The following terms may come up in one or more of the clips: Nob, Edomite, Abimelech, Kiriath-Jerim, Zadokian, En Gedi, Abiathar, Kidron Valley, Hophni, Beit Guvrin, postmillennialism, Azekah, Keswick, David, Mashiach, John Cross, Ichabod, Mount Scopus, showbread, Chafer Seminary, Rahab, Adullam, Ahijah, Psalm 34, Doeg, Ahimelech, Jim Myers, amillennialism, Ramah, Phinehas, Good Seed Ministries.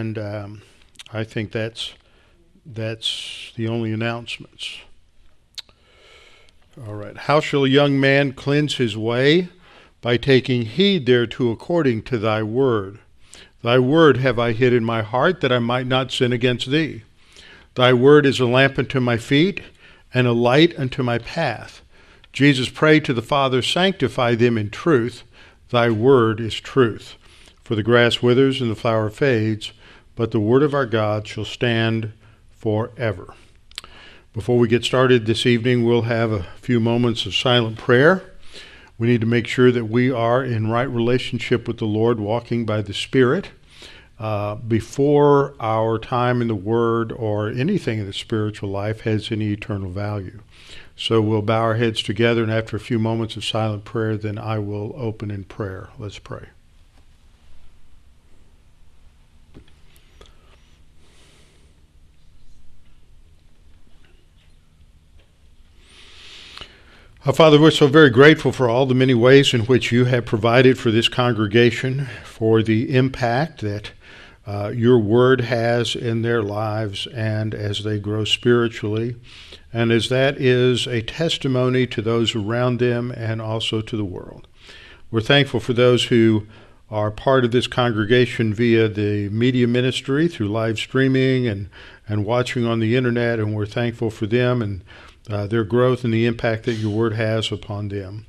And I think that's the only announcements. All right. How shall a young man cleanse his way? By taking heed thereto according to thy word. Thy word have I hid in my heart, that I might not sin against thee. Thy word is a lamp unto my feet, and a light unto my path. Jesus prayed to the Father, sanctify them in truth. Thy word is truth. For the grass withers and the flower fades, but the word of our God shall stand forever. Before we get started this evening, we'll have a few moments of silent prayer. We need to make sure that we are in right relationship with the Lord, walking by the Spirit. Before our time in the Word or anything in the spiritual life has any eternal value. So we'll bow our heads together, and after a few moments of silent prayer, then I will open in prayer. Let's pray. Our Father, we're so very grateful for all the many ways in which you have provided for this congregation, for the impact that your word has in their lives and as they grow spiritually, and as that is a testimony to those around them and also to the world. We're thankful for those who are part of this congregation via the media ministry, through live streaming and watching on the internet, and we're thankful for them and their growth and the impact that your word has upon them.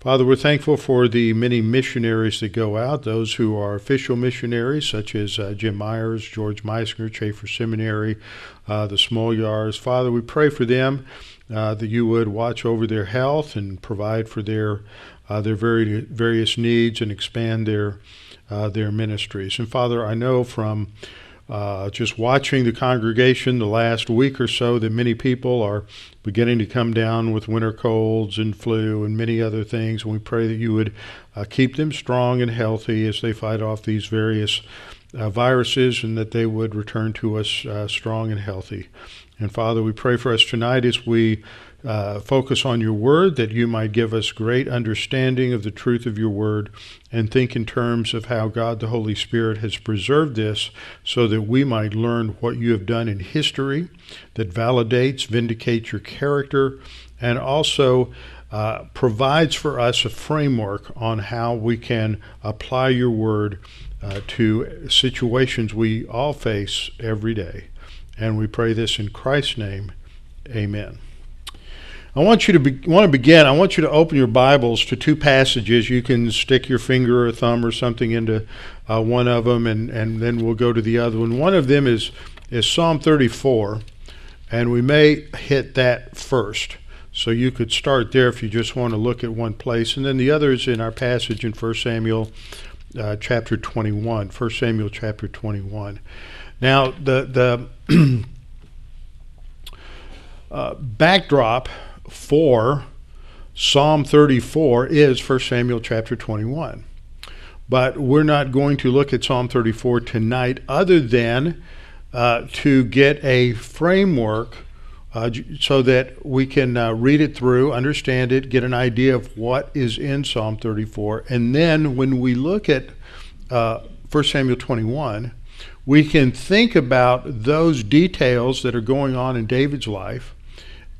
Father, we're thankful for the many missionaries that go out, those who are official missionaries, such as Jim Myers, George Meisinger, Chafer Seminary, the Smolyars. Father, we pray for them that you would watch over their health and provide for their various needs and expand their ministries. And Father, I know from just watching the congregation the last week or so that many people are beginning to come down with winter colds and flu and many other things. And we pray that you would keep them strong and healthy as they fight off these various viruses, and that they would return to us strong and healthy. And Father, we pray for us tonight as we focus on your word, that you might give us great understanding of the truth of your word, and think in terms of how God the Holy Spirit has preserved this so that we might learn what you have done in history that validates, vindicates your character, and also provides for us a framework on how we can apply your word to situations we all face every day. And we pray this in Christ's name. Amen. I want you to open your Bibles to two passages. You can stick your finger or thumb or something into one of them, and then we'll go to the other one. One of them is Psalm 34, and we may hit that first. So you could start there if you just want to look at one place. And then the other is in our passage in 1 Samuel chapter 21. 1 Samuel chapter 21. Now, the backdrop for Psalm 34 is 1 Samuel chapter 21. But we're not going to look at Psalm 34 tonight, other than to get a framework so that we can read it through, understand it, get an idea of what is in Psalm 34. And then when we look at 1 Samuel 21, we can think about those details that are going on in David's life,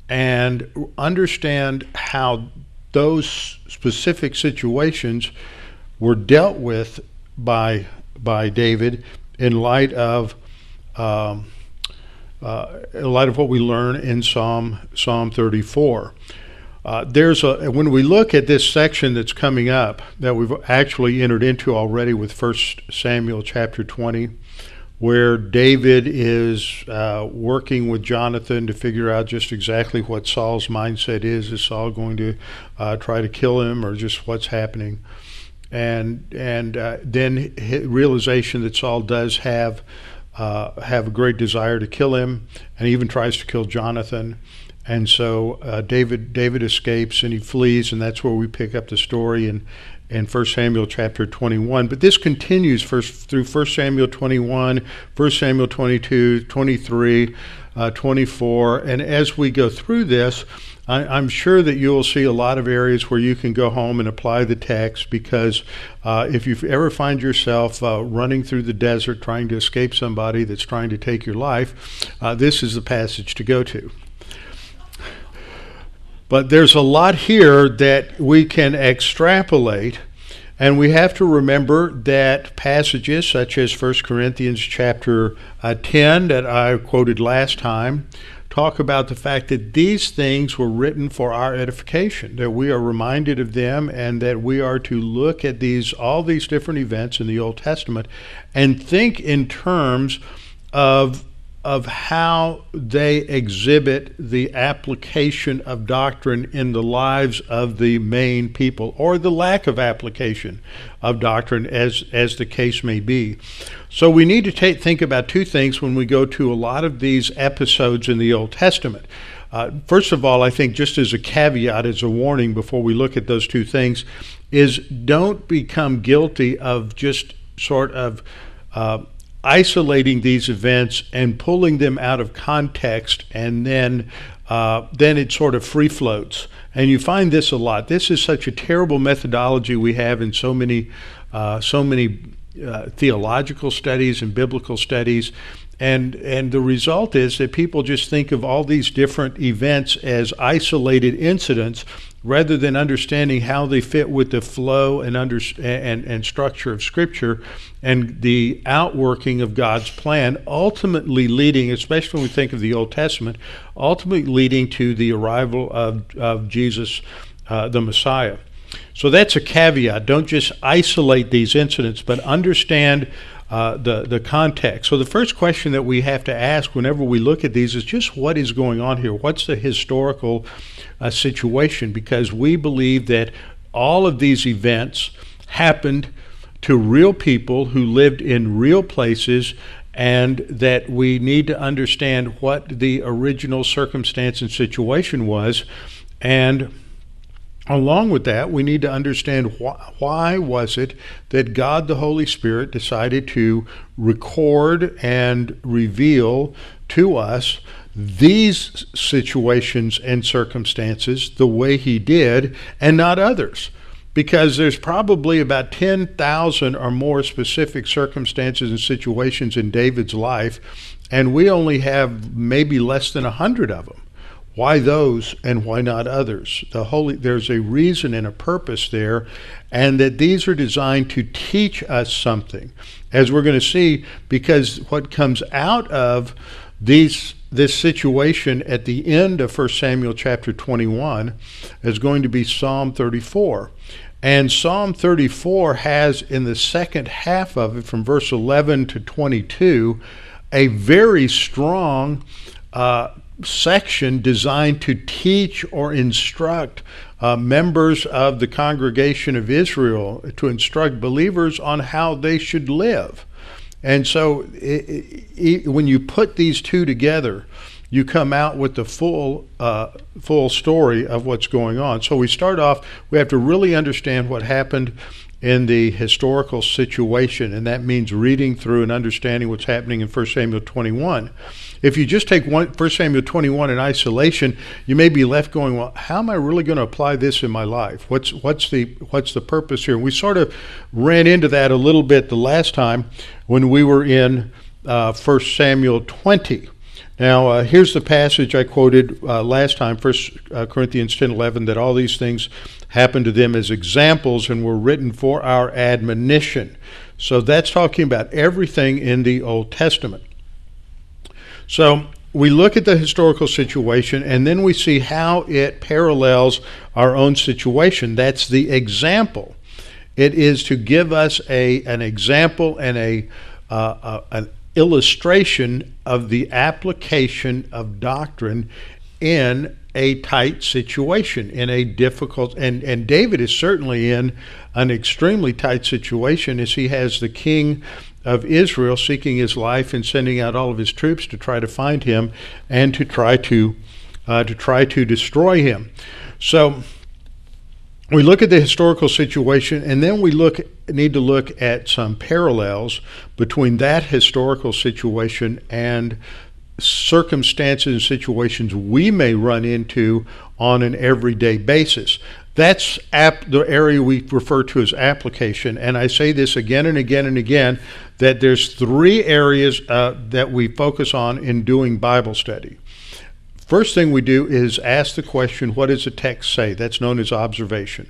and understand how those specific situations were dealt with by David in light of what we learn in Psalm 34. When we look at this section that's coming up, that we've actually entered into already with 1 Samuel chapter 20, where David is working with Jonathan to figure out just exactly what Saul's mindset is. Is Saul going to try to kill him, or just what's happening? And then realization that Saul does have a great desire to kill him, and even tries to kill Jonathan. And so David escapes and he flees, and that's where we pick up the story in 1 Samuel chapter 21. But this continues through 1 Samuel 21, 1 Samuel 22, 23, 24. And as we go through this, I'm sure that you will see a lot of areas where you can go home and apply the text, because if you ever find yourself running through the desert trying to escape somebody that's trying to take your life, this is the passage to go to. But there's a lot here that we can extrapolate, and we have to remember that passages such as 1 Corinthians chapter 10 that I quoted last time talk about the fact that these things were written for our edification, that we are reminded of them, and that we are to look at all these different events in the Old Testament and think in terms of how they exhibit the application of doctrine in the lives of the main people, or the lack of application of doctrine, as the case may be. So we need to think about two things when we go to a lot of these episodes in the Old Testament. First of all, I think just as a caveat, as a warning before we look at those two things, is don't become guilty of just sort of isolating these events and pulling them out of context, and then it sort of free floats. And you find this a lot. This is such a terrible methodology we have in so many theological studies and biblical studies, and the result is that people just think of all these different events as isolated incidents, rather than understanding how they fit with the flow and structure of Scripture and the outworking of God's plan, ultimately leading, especially when we think of the Old Testament, ultimately leading to the arrival of Jesus, the Messiah. So that's a caveat. Don't just isolate these incidents, but understand the context. So the first question that we have to ask whenever we look at these is just what is going on here? What's the historical situation? Because we believe that all of these events happened to real people who lived in real places, and that we need to understand what the original circumstance and situation was. And along with that, we need to understand why was it that God the Holy Spirit decided to record and reveal to us these situations and circumstances the way he did, and not others. Because there's probably about 10,000 or more specific circumstances and situations in David's life, and we only have maybe less than 100 of them. Why those and why not others? There's a reason and a purpose there, and that these are designed to teach us something, as we're going to see, because what comes out of this situation at the end of 1 Samuel chapter 21 is going to be Psalm 34. And Psalm 34 has, in the second half of it, from verse 11 to 22, a very strong section designed to teach or instruct members of the congregation of Israel, to instruct believers on how they should live. And so when you put these two together, you come out with the full story of what's going on. So we start off, we have to really understand what happened in the historical situation, and that means reading through and understanding what's happening in 1 Samuel 21. If you just take 1 Samuel 21 in isolation, you may be left going, well, how am I really going to apply this in my life? What's the purpose here? And we sort of ran into that a little bit the last time when we were in 1 Samuel 20. Now, here's the passage I quoted last time, 1 Corinthians 10:11, that all these things happened to them as examples and were written for our admonition. So that's talking about everything in the Old Testament. So we look at the historical situation, and then we see how it parallels our own situation. That's the example. It is to give us an example and an illustration of the application of doctrine in a tight situation, in a difficult, and David is certainly in an extremely tight situation, as he has the king of Israel seeking his life and sending out all of his troops to try to find him and to try to destroy him. So we look at the historical situation, and then we need to look at some parallels between that historical situation and circumstances and situations we may run into on an everyday basis. That's the area we refer to as application, and I say this again and again and again, that there's three areas that we focus on in doing Bible study. First thing we do is ask the question, what does the text say? That's known as observation.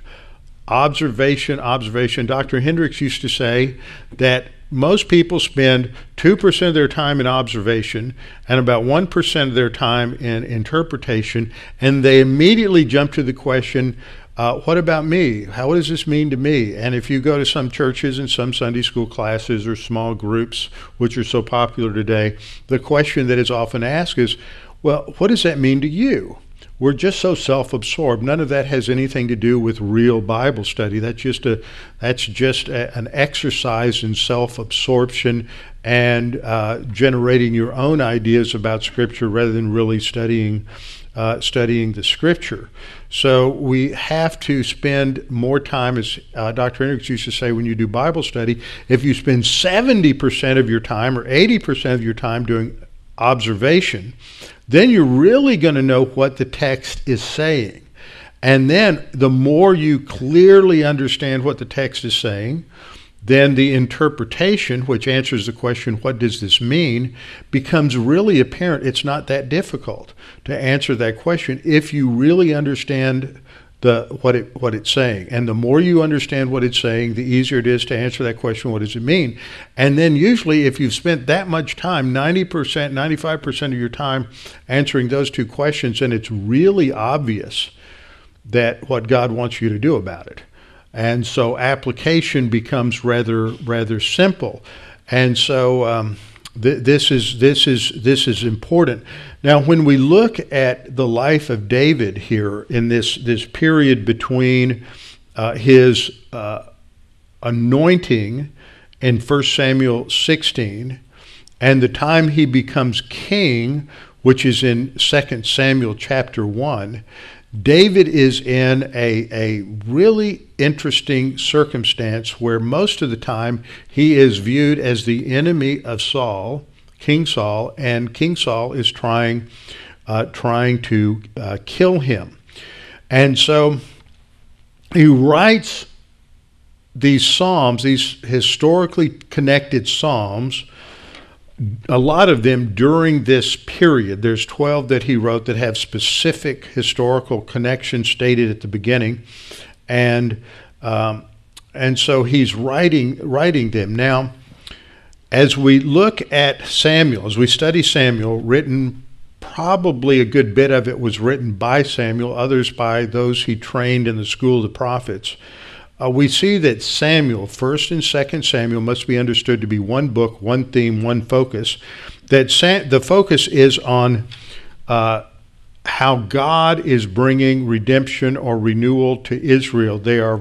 Observation. Dr. Hendricks used to say that most people spend 2% of their time in observation and about 1% of their time in interpretation, and they immediately jump to the question, what about me? How does this mean to me? And if you go to some churches and some Sunday school classes or small groups, which are so popular today, the question that is often asked is, well, what does that mean to you? We're just so self-absorbed. None of that has anything to do with real Bible study. That's just an exercise in self-absorption and generating your own ideas about Scripture rather than really studying the Scripture. So we have to spend more time, as Dr. Hendricks used to say, when you do Bible study, if you spend 70% of your time or 80% of your time doing observation, then you're really going to know what the text is saying. And then the more you clearly understand what the text is saying, then the interpretation, which answers the question, what does this mean, becomes really apparent. It's not that difficult to answer that question if you really understand what it's saying. And the more you understand what it's saying, the easier it is to answer that question, what does it mean? And then usually if you've spent that much time, 90%, 95% of your time answering those two questions, then it's really obvious that what God wants you to do about it. And so application becomes rather simple. And so this is important. Now, when we look at the life of David here in this period between his anointing in 1 Samuel 16 and the time he becomes king, which is in 2 Samuel chapter 1, David is in a really interesting circumstance where most of the time he is viewed as the enemy of Saul, King Saul, and King Saul is trying to kill him. And so he writes these psalms, these historically connected psalms, a lot of them during this period. There's 12 that he wrote that have specific historical connections stated at the beginning, and so he's writing them. Now, as we look at Samuel, as we study Samuel, written, probably a good bit of it was written by Samuel, others by those he trained in the school of the prophets. We see that Samuel, 1st and 2nd Samuel, must be understood to be one book, one theme, one focus. That the focus is on how God is bringing redemption or renewal to Israel. They are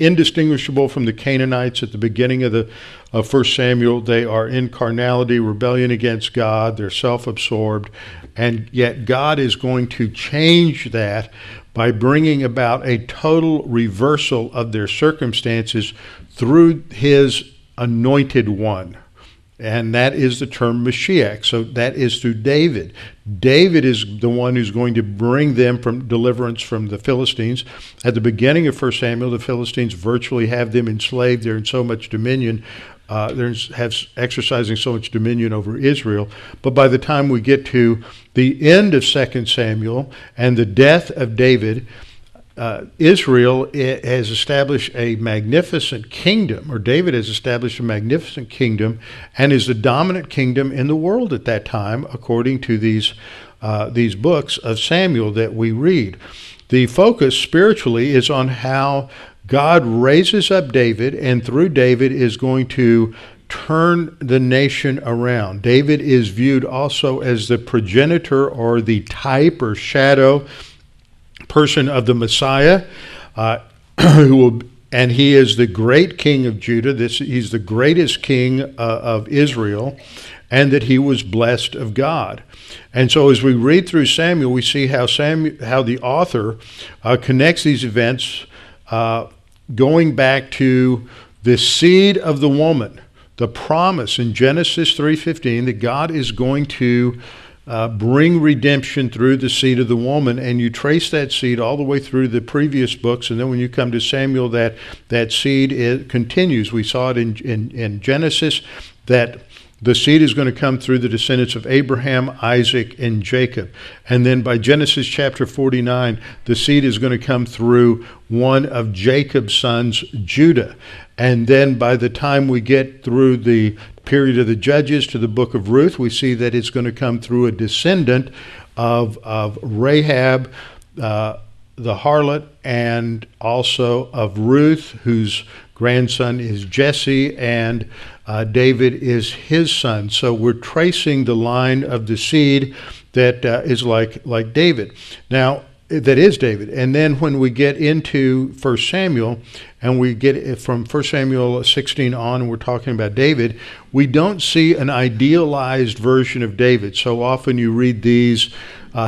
indistinguishable from the Canaanites at the beginning of 1 Samuel. They are in carnality, rebellion against God. They're self-absorbed. And yet God is going to change that by bringing about a total reversal of their circumstances through his anointed one. And that is the term Mashiach. So that is through David. David is the one who's going to bring them from deliverance from the Philistines. At the beginning of 1 Samuel, the Philistines virtually have them enslaved. They're in so much dominion. They're exercising so much dominion over Israel. But by the time we get to the end of 2 Samuel and the death of David, Israel has established a magnificent kingdom, or David has established a magnificent kingdom, and is the dominant kingdom in the world at that time, according to these books of Samuel that we read. The focus spiritually is on how God raises up David, and through David is going to turn the nation around. David is viewed also as the progenitor or the type or shadow person of the Messiah, and he is the great king of Judah. He's the greatest king of Israel, and that he was blessed of God. And so as we read through Samuel, we see how the author connects these events going back to the seed of the woman, the promise in Genesis 3:15 that God is going to bring redemption through the seed of the woman, and you trace that seed all the way through the previous books, and then when you come to Samuel, that seed continues. We saw it in Genesis, that the seed is going to come through the descendants of Abraham, Isaac, and Jacob. And then by Genesis chapter 49, the seed is going to come through one of Jacob's sons, Judah. And then by the time we get through the period of the Judges to the book of Ruth, we see that it's going to come through a descendant of Rahab, the harlot, and also of Ruth, whose grandson is Jesse, and David is his son. So we're tracing the line of the seed that is like David. Now, that is David. And then when we get into 1 Samuel, and we get from 1 Samuel 16 on, and we're talking about David, we don't see an idealized version of David. So often you read these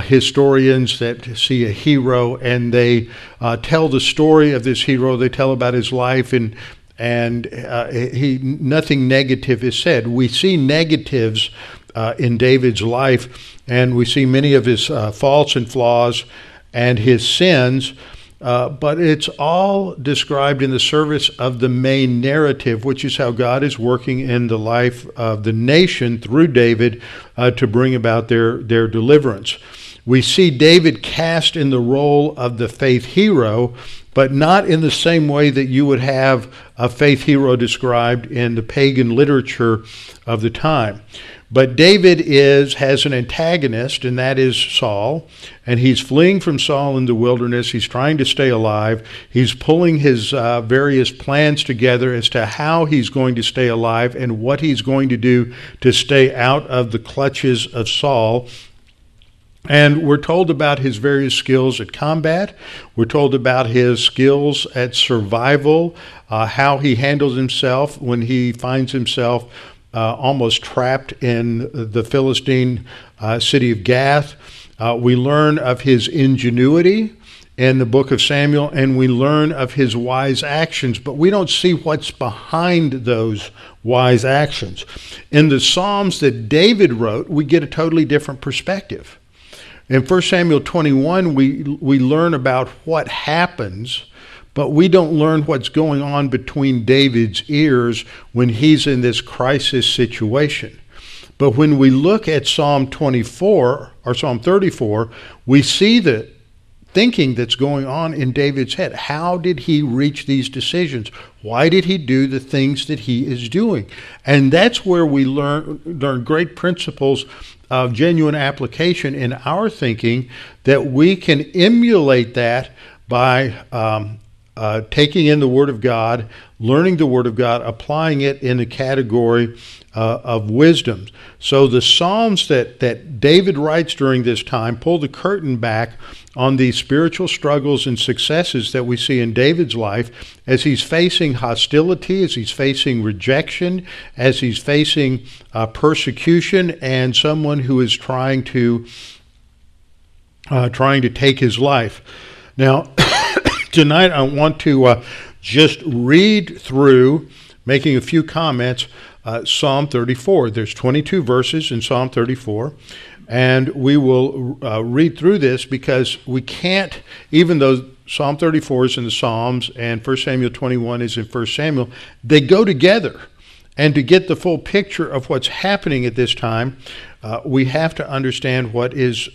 historians that see a hero, and they tell the story of this hero. They tell about his life, and nothing negative is said. We see negatives in David's life, and we see many of his faults and flaws and his sins, but it's all described in the service of the main narrative, which is how God is working in the life of the nation through David to bring about their deliverance. We see David cast in the role of the faith hero, but not in the same way that you would have a faith hero described in the pagan literature of the time. But David has an antagonist, and that is Saul. And he's fleeing from Saul in the wilderness. He's trying to stay alive. He's pulling his various plans together as to how he's going to stay alive and what he's going to do to stay out of the clutches of Saul. And we're told about his various skills at combat. We're told about his skills at survival, how he handles himself when he finds himself almost trapped in the Philistine city of Gath. We learn of his ingenuity in the book of Samuel, and we learn of his wise actions, but we don't see what's behind those wise actions. In the Psalms that David wrote, we get a totally different perspective. In 1 Samuel 21, we learn about what happens, but we don't learn what's going on between David's ears when he's in this crisis situation. But when we look at Psalm 24 or Psalm 34, we see the thinking that's going on in David's head. How did he reach these decisions? Why did he do the things that he is doing? And that's where we learn great principles of genuine application in our thinking, that we can emulate that by taking in the Word of God, learning the Word of God, applying it in the category of wisdom. So the Psalms that David writes during this time pull the curtain back on the spiritual struggles and successes that we see in David's life as he's facing hostility, as he's facing rejection, as he's facing persecution, and someone who is trying to take his life. Now, tonight I want to just read through, making a few comments, Psalm 34. There's 22 verses in Psalm 34, and we will read through this because we can't, even though Psalm 34 is in the Psalms and 1 Samuel 21 is in 1 Samuel, they go together. And to get the full picture of what's happening at this time, we have to understand what is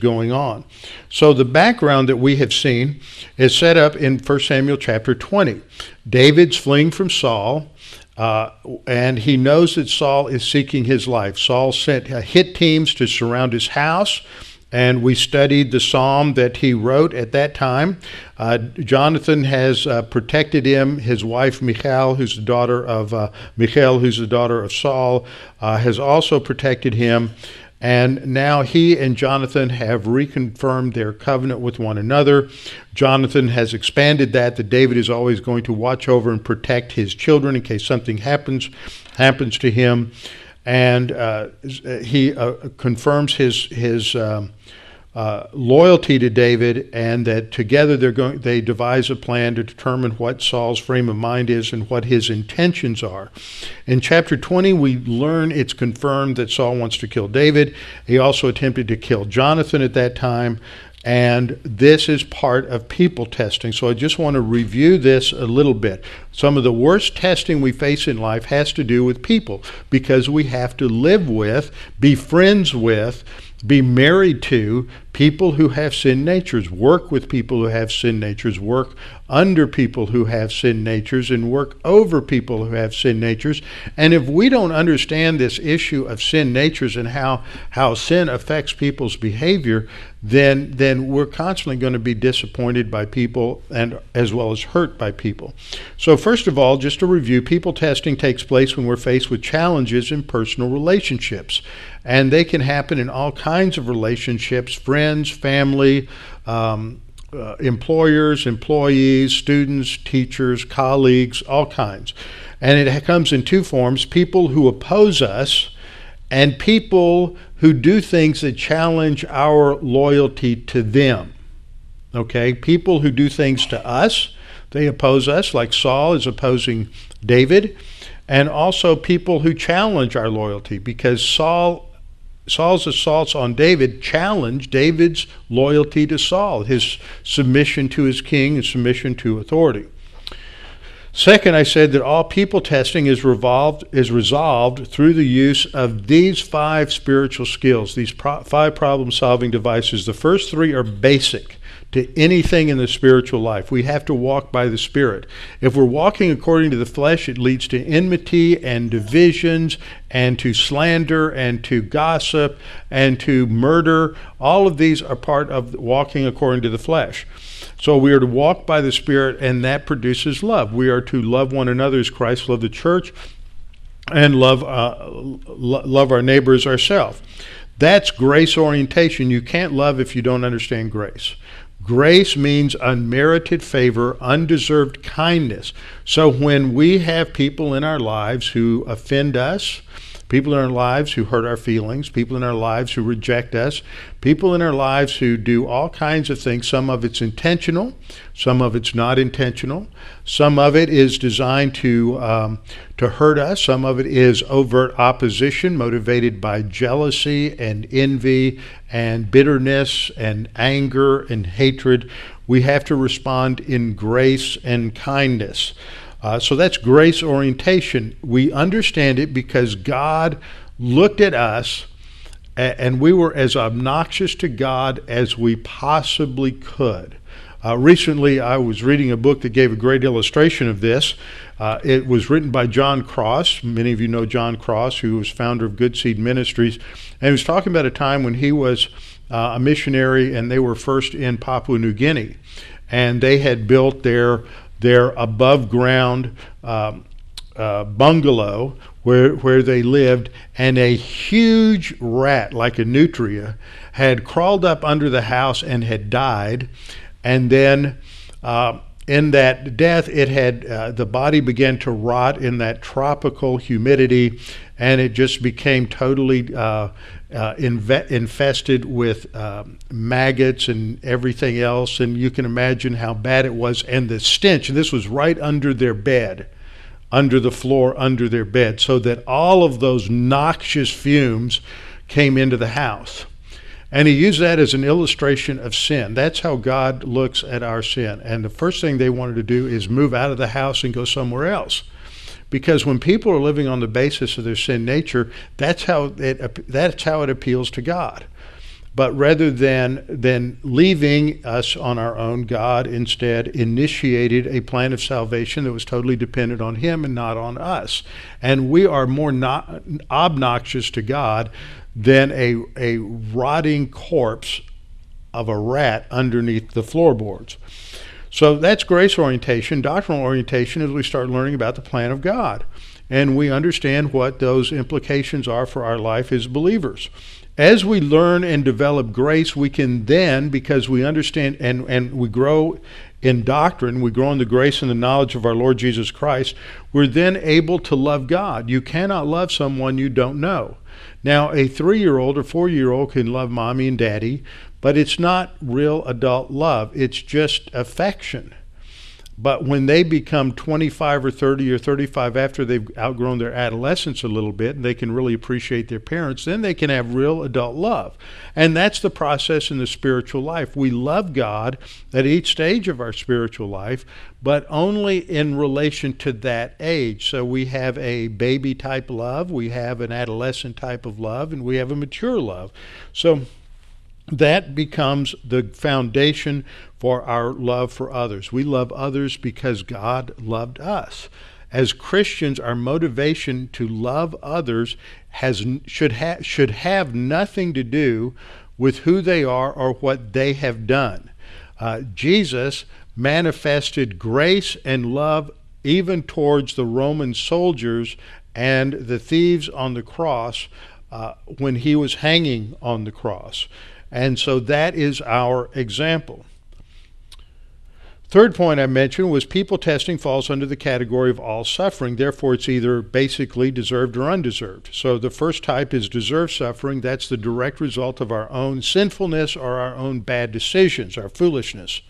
going on. So the background that we have seen is set up in 1 Samuel chapter 20. David's fleeing from Saul, and he knows that Saul is seeking his life. Saul sent hit teams to surround his house, and we studied the psalm that he wrote at that time. Jonathan has protected him. His wife Michal, who's the daughter of Saul, has also protected him. And now he and Jonathan have reconfirmed their covenant with one another. Jonathan has expanded that David is always going to watch over and protect his children in case something happens to him. And he confirms his loyalty to David, and that together they devise a plan to determine what Saul's frame of mind is and what his intentions are. In chapter 20, we learn it's confirmed that Saul wants to kill David. He also attempted to kill Jonathan at that time, and this is part of people testing. So I just want to review this a little bit. Some of the worst testing we face in life has to do with people, because we have to live with, be friends with, be married to people who have sin natures, work with people who have sin natures, work under people who have sin natures, and work over people who have sin natures. And if we don't understand this issue of sin natures and how sin affects people's behavior, then we're constantly going to be disappointed by people, and as well as hurt by people. So first of all, just to review, people testing takes place when we're faced with challenges in personal relationships. And they can happen in all kinds of relationships: friends, family, employers, employees, students, teachers, colleagues, all kinds. And it comes in two forms: people who oppose us and people who do things that challenge our loyalty to them. Okay, people who do things to us, they oppose us, like Saul is opposing David, and also people who challenge our loyalty, because Saul's assaults on David challenged David's loyalty to Saul, his submission to his king and submission to authority. Second, I said that all people testing is resolved through the use of these five spiritual skills, these five problem-solving devices. The first three are basic to anything in the spiritual life. We have to walk by the Spirit. If we're walking according to the flesh, it leads to enmity and divisions and to slander and to gossip and to murder. All of these are part of walking according to the flesh. So we are to walk by the Spirit, and that produces love. We are to love one another as Christ loved the church, and love our neighbors ourselves. That's grace orientation. You can't love if you don't understand grace. Grace means unmerited favor, undeserved kindness. So when we have people in our lives who offend us, people in our lives who hurt our feelings, people in our lives who reject us, people in our lives who do all kinds of things, some of it's intentional, some of it's not intentional, some of it is designed to hurt us, some of it is overt opposition motivated by jealousy and envy and bitterness and anger and hatred. We have to respond in grace and kindness. So that's grace orientation. We understand it because God looked at us, and we were as obnoxious to God as we possibly could. Recently, I was reading a book that gave a great illustration of this. It was written by John Cross. Many of you know John Cross, who was founder of Good Seed Ministries. And he was talking about a time when he was a missionary, and they were first in Papua New Guinea. And they had built their above-ground bungalow where they lived, and a huge rat, like a nutria, had crawled up under the house and had died. And then in that death, it had the body began to rot in that tropical humidity, and it just became totally infested with maggots and everything else, and you can imagine how bad it was, and the stench. And this was right under their bed, under the floor, under their bed, so that all of those noxious fumes came into the house. And he used that as an illustration of sin. That's how God looks at our sin. And the first thing they wanted to do is move out of the house and go somewhere else. Because when people are living on the basis of their sin nature, that's how it appeals to God. But rather than leaving us on our own, God instead initiated a plan of salvation that was totally dependent on Him and not on us. And we are more obnoxious to God than a rotting corpse of a rat underneath the floorboards. So that's grace orientation. Doctrinal orientation is we start learning about the plan of God, and we understand what those implications are for our life as believers. As we learn and develop grace, we can then, because we understand and we grow in doctrine, we grow in the grace and the knowledge of our Lord Jesus Christ, we're then able to love God. You cannot love someone you don't know. Now, a 3-year-old or 4-year-old can love mommy and daddy, But it's not real adult love. It's just affection. But when they become 25 or 30 or 35 after they've outgrown their adolescence a little bit and they can really appreciate their parents, then they can have real adult love. And that's the process in the spiritual life. We love God at each stage of our spiritual life, but only in relation to that age. So we have a baby type love, we have an adolescent type of love, and we have a mature love. So that becomes the foundation for our love for others. We love others because God loved us. As Christians, our motivation to love others should have nothing to do with who they are or what they have done. Jesus manifested grace and love even towards the Roman soldiers and the thieves on the cross when he was hanging on the cross. And so that is our example. Third point I mentioned was people testing falls under the category of all suffering. Therefore, it's either basically deserved or undeserved. So the first type is deserved suffering. That's the direct result of our own sinfulness or our own bad decisions, our foolishness.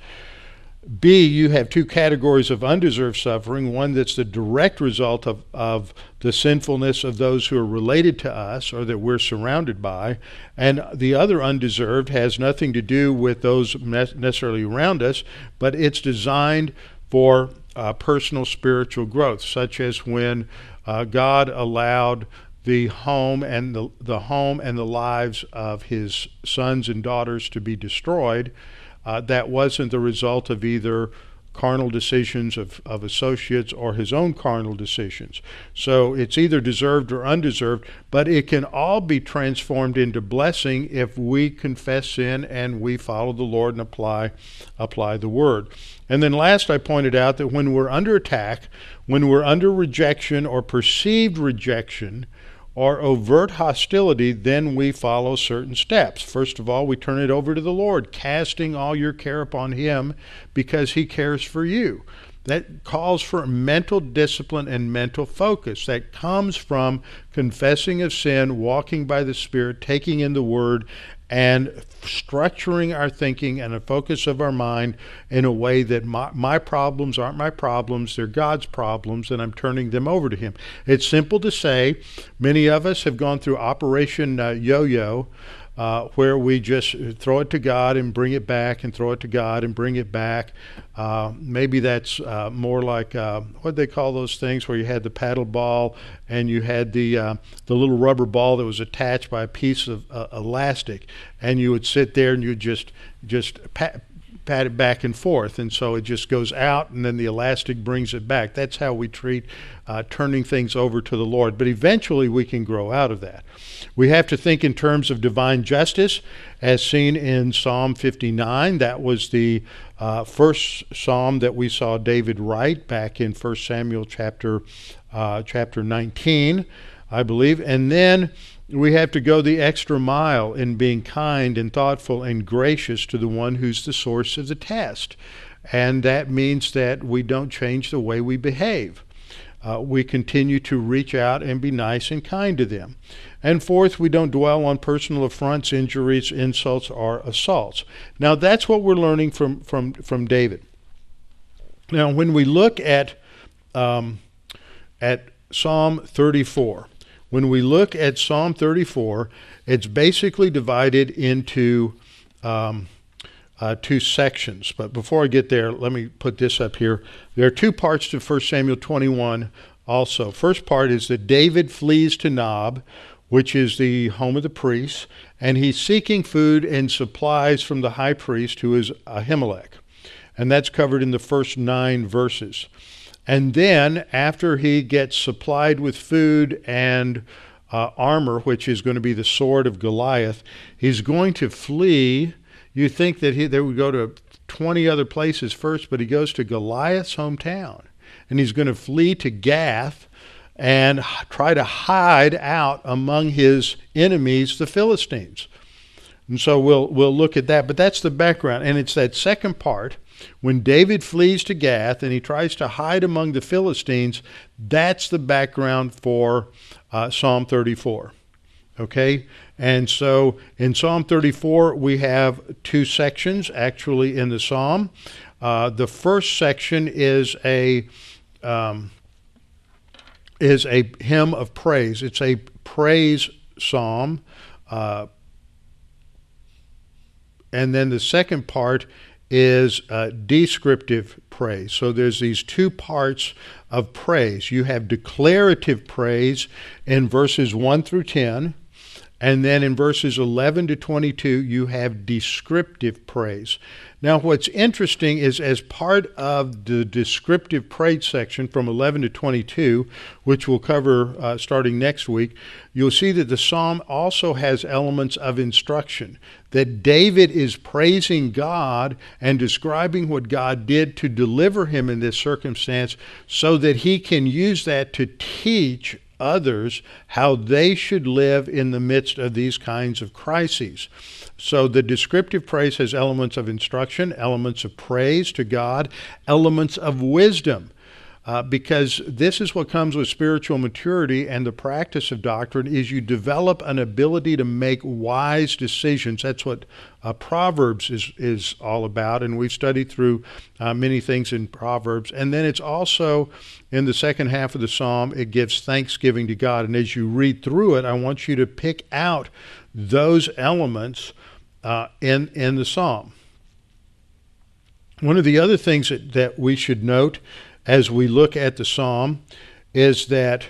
B, you have two categories of undeserved suffering, one that's the direct result of the sinfulness of those who are related to us or that we're surrounded by, and the other undeserved has nothing to do with those necessarily around us, but it's designed for personal spiritual growth, such as when God allowed the home and the lives of his sons and daughters to be destroyed. That wasn't the result of either carnal decisions of associates or his own carnal decisions. So it's either deserved or undeserved, but it can all be transformed into blessing if we confess sin and we follow the Lord and apply the word. And then last, I pointed out that when we're under attack, when we're under rejection or perceived rejection, or overt hostility, then we follow certain steps. First of all, we turn it over to the Lord, casting all your care upon him because he cares for you. That calls for mental discipline and mental focus. That comes from confessing of sin, walking by the Spirit, taking in the Word, and structuring our thinking and the focus of our mind in a way that my problems aren't my problems, they're God's problems, and I'm turning them over to him. It's simple to say. Many of us have gone through Operation Yo-Yo, where we just throw it to God and bring it back and throw it to God and bring it back. Maybe that's more like, what do they call those things where you had the paddle ball and you had the little rubber ball that was attached by a piece of elastic, and you would sit there and you would just pat it back and forth, and so it just goes out and then the elastic brings it back. That's how we treat turning things over to the Lord. But eventually we can grow out of that. We have to think in terms of divine justice as seen in Psalm 59. That was the first psalm that we saw David write back in 1 Samuel chapter 19, I believe. And then we have to go the extra mile in being kind and thoughtful and gracious to the one who's the source of the test. And that means that we don't change the way we behave. We continue to reach out and be nice and kind to them. And fourth, we don't dwell on personal affronts, injuries, insults, or assaults. Now, that's what we're learning from David. Now, when we look at Psalm 34, when we look at Psalm 34, it's basically divided into two sections. But before I get there, let me put this up here. There are two parts to 1 Samuel 21 also. First part is that David flees to Nob, which is the home of the priests, and he's seeking food and supplies from the high priest, who is Ahimelech. And that's covered in the first 9 verses. And then after he gets supplied with food and armor, which is going to be the sword of Goliath, he's going to flee. You think that they would go to 20 other places first, but he goes to Goliath's hometown. And he's going to flee to Gath and try to hide out among his enemies, the Philistines. And so we'll look at that. But that's the background. And it's that second part. When David flees to Gath and he tries to hide among the Philistines, that's the background for Psalm 34, okay? And so in Psalm 34, we have two sections actually in the psalm. The first section is a hymn of praise. It's a praise psalm. And then the second part is descriptive praise. So there's these two parts of praise. You have declarative praise in verses 1 through 10. And then in verses 11 to 22, you have descriptive praise. Now, what's interesting is as part of the descriptive praise section from 11 to 22, which we'll cover starting next week, you'll see that the psalm also has elements of instruction, that David is praising God and describing what God did to deliver him in this circumstance so that he can use that to teach others how they should live in the midst of these kinds of crises. So the descriptive praise has elements of instruction, elements of praise to God, elements of wisdom, because this is what comes with spiritual maturity and the practice of doctrine is you develop an ability to make wise decisions. That's what Proverbs is all about, and we've studied through many things in Proverbs. And then it's also in the second half of the psalm, it gives thanksgiving to God. And as you read through it, I want you to pick out those elements in the psalm. One of the other things that we should note as we look at the psalm is that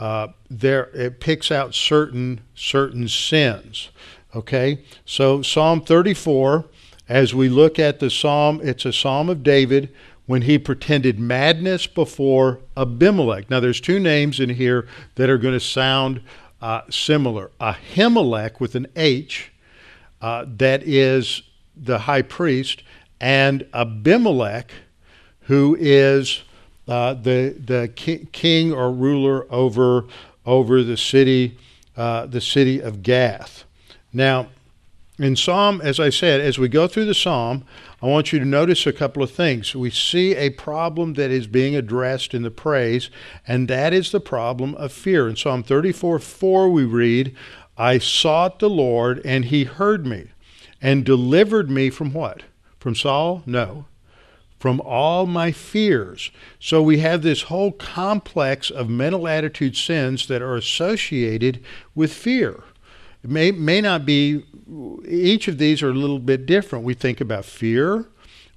it picks out certain sins. Okay, so Psalm 34, as we look at the psalm, it's a psalm of David when he pretended madness before Abimelech. Now, there's two names in here that are going to sound similar. Ahimelech with an H, that is the high priest, and Abimelech, who is the king or ruler over the city of Gath. Now, in Psalm, as I said, as we go through the Psalm, I want you to notice a couple of things. We see a problem that is being addressed in the praise, and that is the problem of fear. In Psalm 34:4, we read, "I sought the Lord, and he heard me, and delivered me from" what? From Saul? No. From all my fears. So we have this whole complex of mental attitude sins that are associated with fear. It may not be, each of these are a little bit different. We think about fear,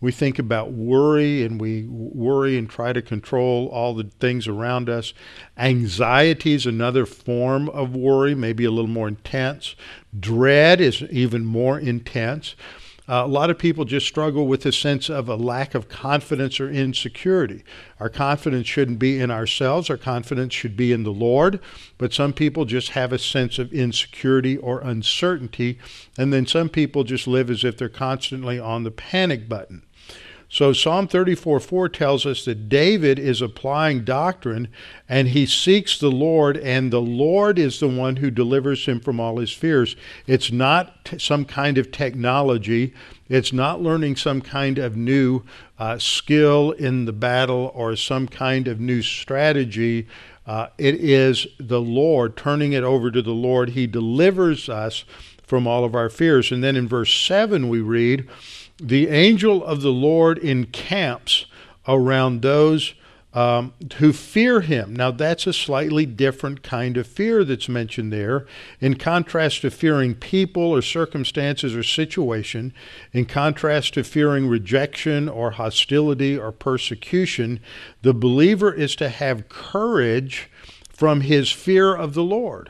we think about worry, and we worry and try to control all the things around us. Anxiety is another form of worry, maybe a little more intense. Dread is even more intense. A lot of people just struggle with a sense of a lack of confidence or insecurity. Our confidence shouldn't be in ourselves. Our confidence should be in the Lord. But some people just have a sense of insecurity or uncertainty. And then some people just live as if they're constantly on the panic button. So Psalm 34:4 tells us that David is applying doctrine and he seeks the Lord, and the Lord is the one who delivers him from all his fears. It's not some kind of technology. It's not learning some kind of new skill in the battle or some kind of new strategy. It is the Lord, turning it over to the Lord. He delivers us from all of our fears. And then in verse 7 we read, "The angel of the Lord encamps around those who fear him." Now, that's a slightly different kind of fear that's mentioned there. In contrast to fearing people or circumstances or situation, in contrast to fearing rejection or hostility or persecution, the believer is to have courage from his fear of the Lord.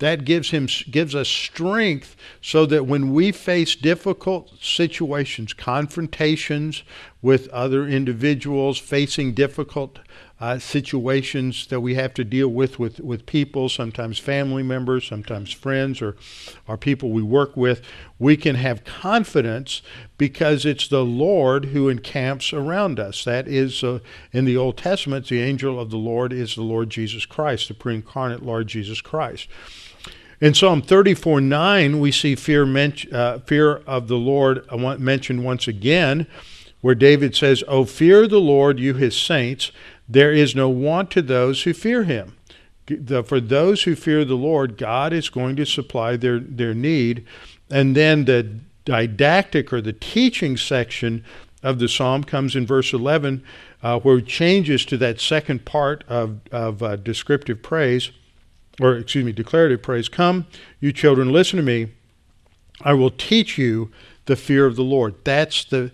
That gives us strength so that when we face difficult situations, confrontations with other individuals, facing difficult situations that we have to deal with people, sometimes family members, sometimes friends or people we work with, we can have confidence because it's the Lord who encamps around us. That is, in the Old Testament, the angel of the Lord is the Lord Jesus Christ, the pre-incarnate Lord Jesus Christ. In Psalm 34:9, we see fear of the Lord mentioned once again, where David says, "O fear the Lord, you his saints. There is no want to those who fear him. For those who fear the Lord, God is going to supply their need. And then the didactic or the teaching section of the psalm comes in verse 11, where it changes to that second part of descriptive praise, or excuse me, declarative praise. Come, you children, listen to me. I will teach you the fear of the Lord. That's the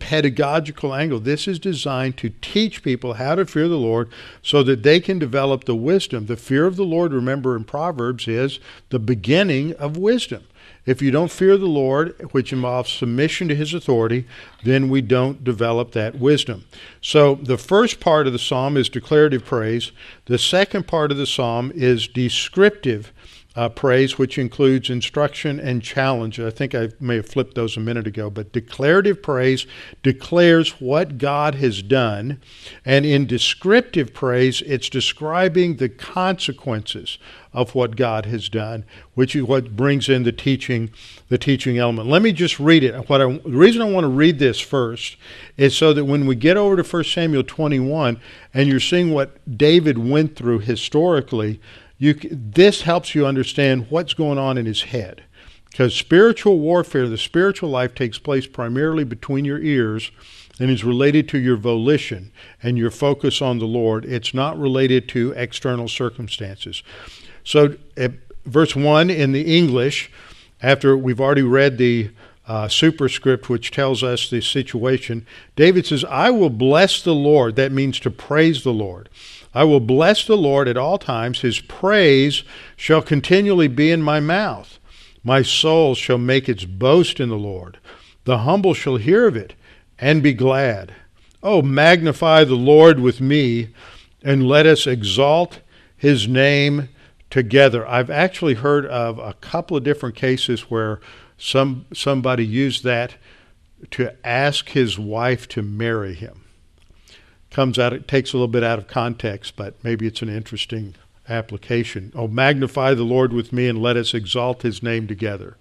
pedagogical angle. This is designed to teach people how to fear the Lord so that they can develop the wisdom. The fear of the Lord, remember in Proverbs, is the beginning of wisdom. If you don't fear the Lord, which involves submission to his authority, then we don't develop that wisdom. So the first part of the psalm is declarative praise. The second part of the psalm is descriptive praise, which includes instruction and challenge. I think I may have flipped those a minute ago, but declarative praise declares what God has done, and in descriptive praise, it's describing the consequences of what God has done, which is what brings in the teaching element. Let me just read it. The reason I want to read this first is so that when we get over to 1 Samuel 21, and you're seeing what David went through historically, this helps you understand what's going on in his head. Because spiritual warfare, the spiritual life, takes place primarily between your ears and is related to your volition and your focus on the Lord. It's not related to external circumstances. So verse 1 in the English, after we've already read the superscript, which tells us the situation, David says, I will bless the Lord. That means to praise the Lord. I will bless the Lord at all times. His praise shall continually be in my mouth. My soul shall make its boast in the Lord. The humble shall hear of it and be glad. Oh, magnify the Lord with me, and let us exalt his name together. I've actually heard of a couple of different cases where somebody used that to ask his wife to marry him. It takes a little bit out of context, but maybe it's an interesting application. Oh, magnify the Lord with me, and let us exalt his name together.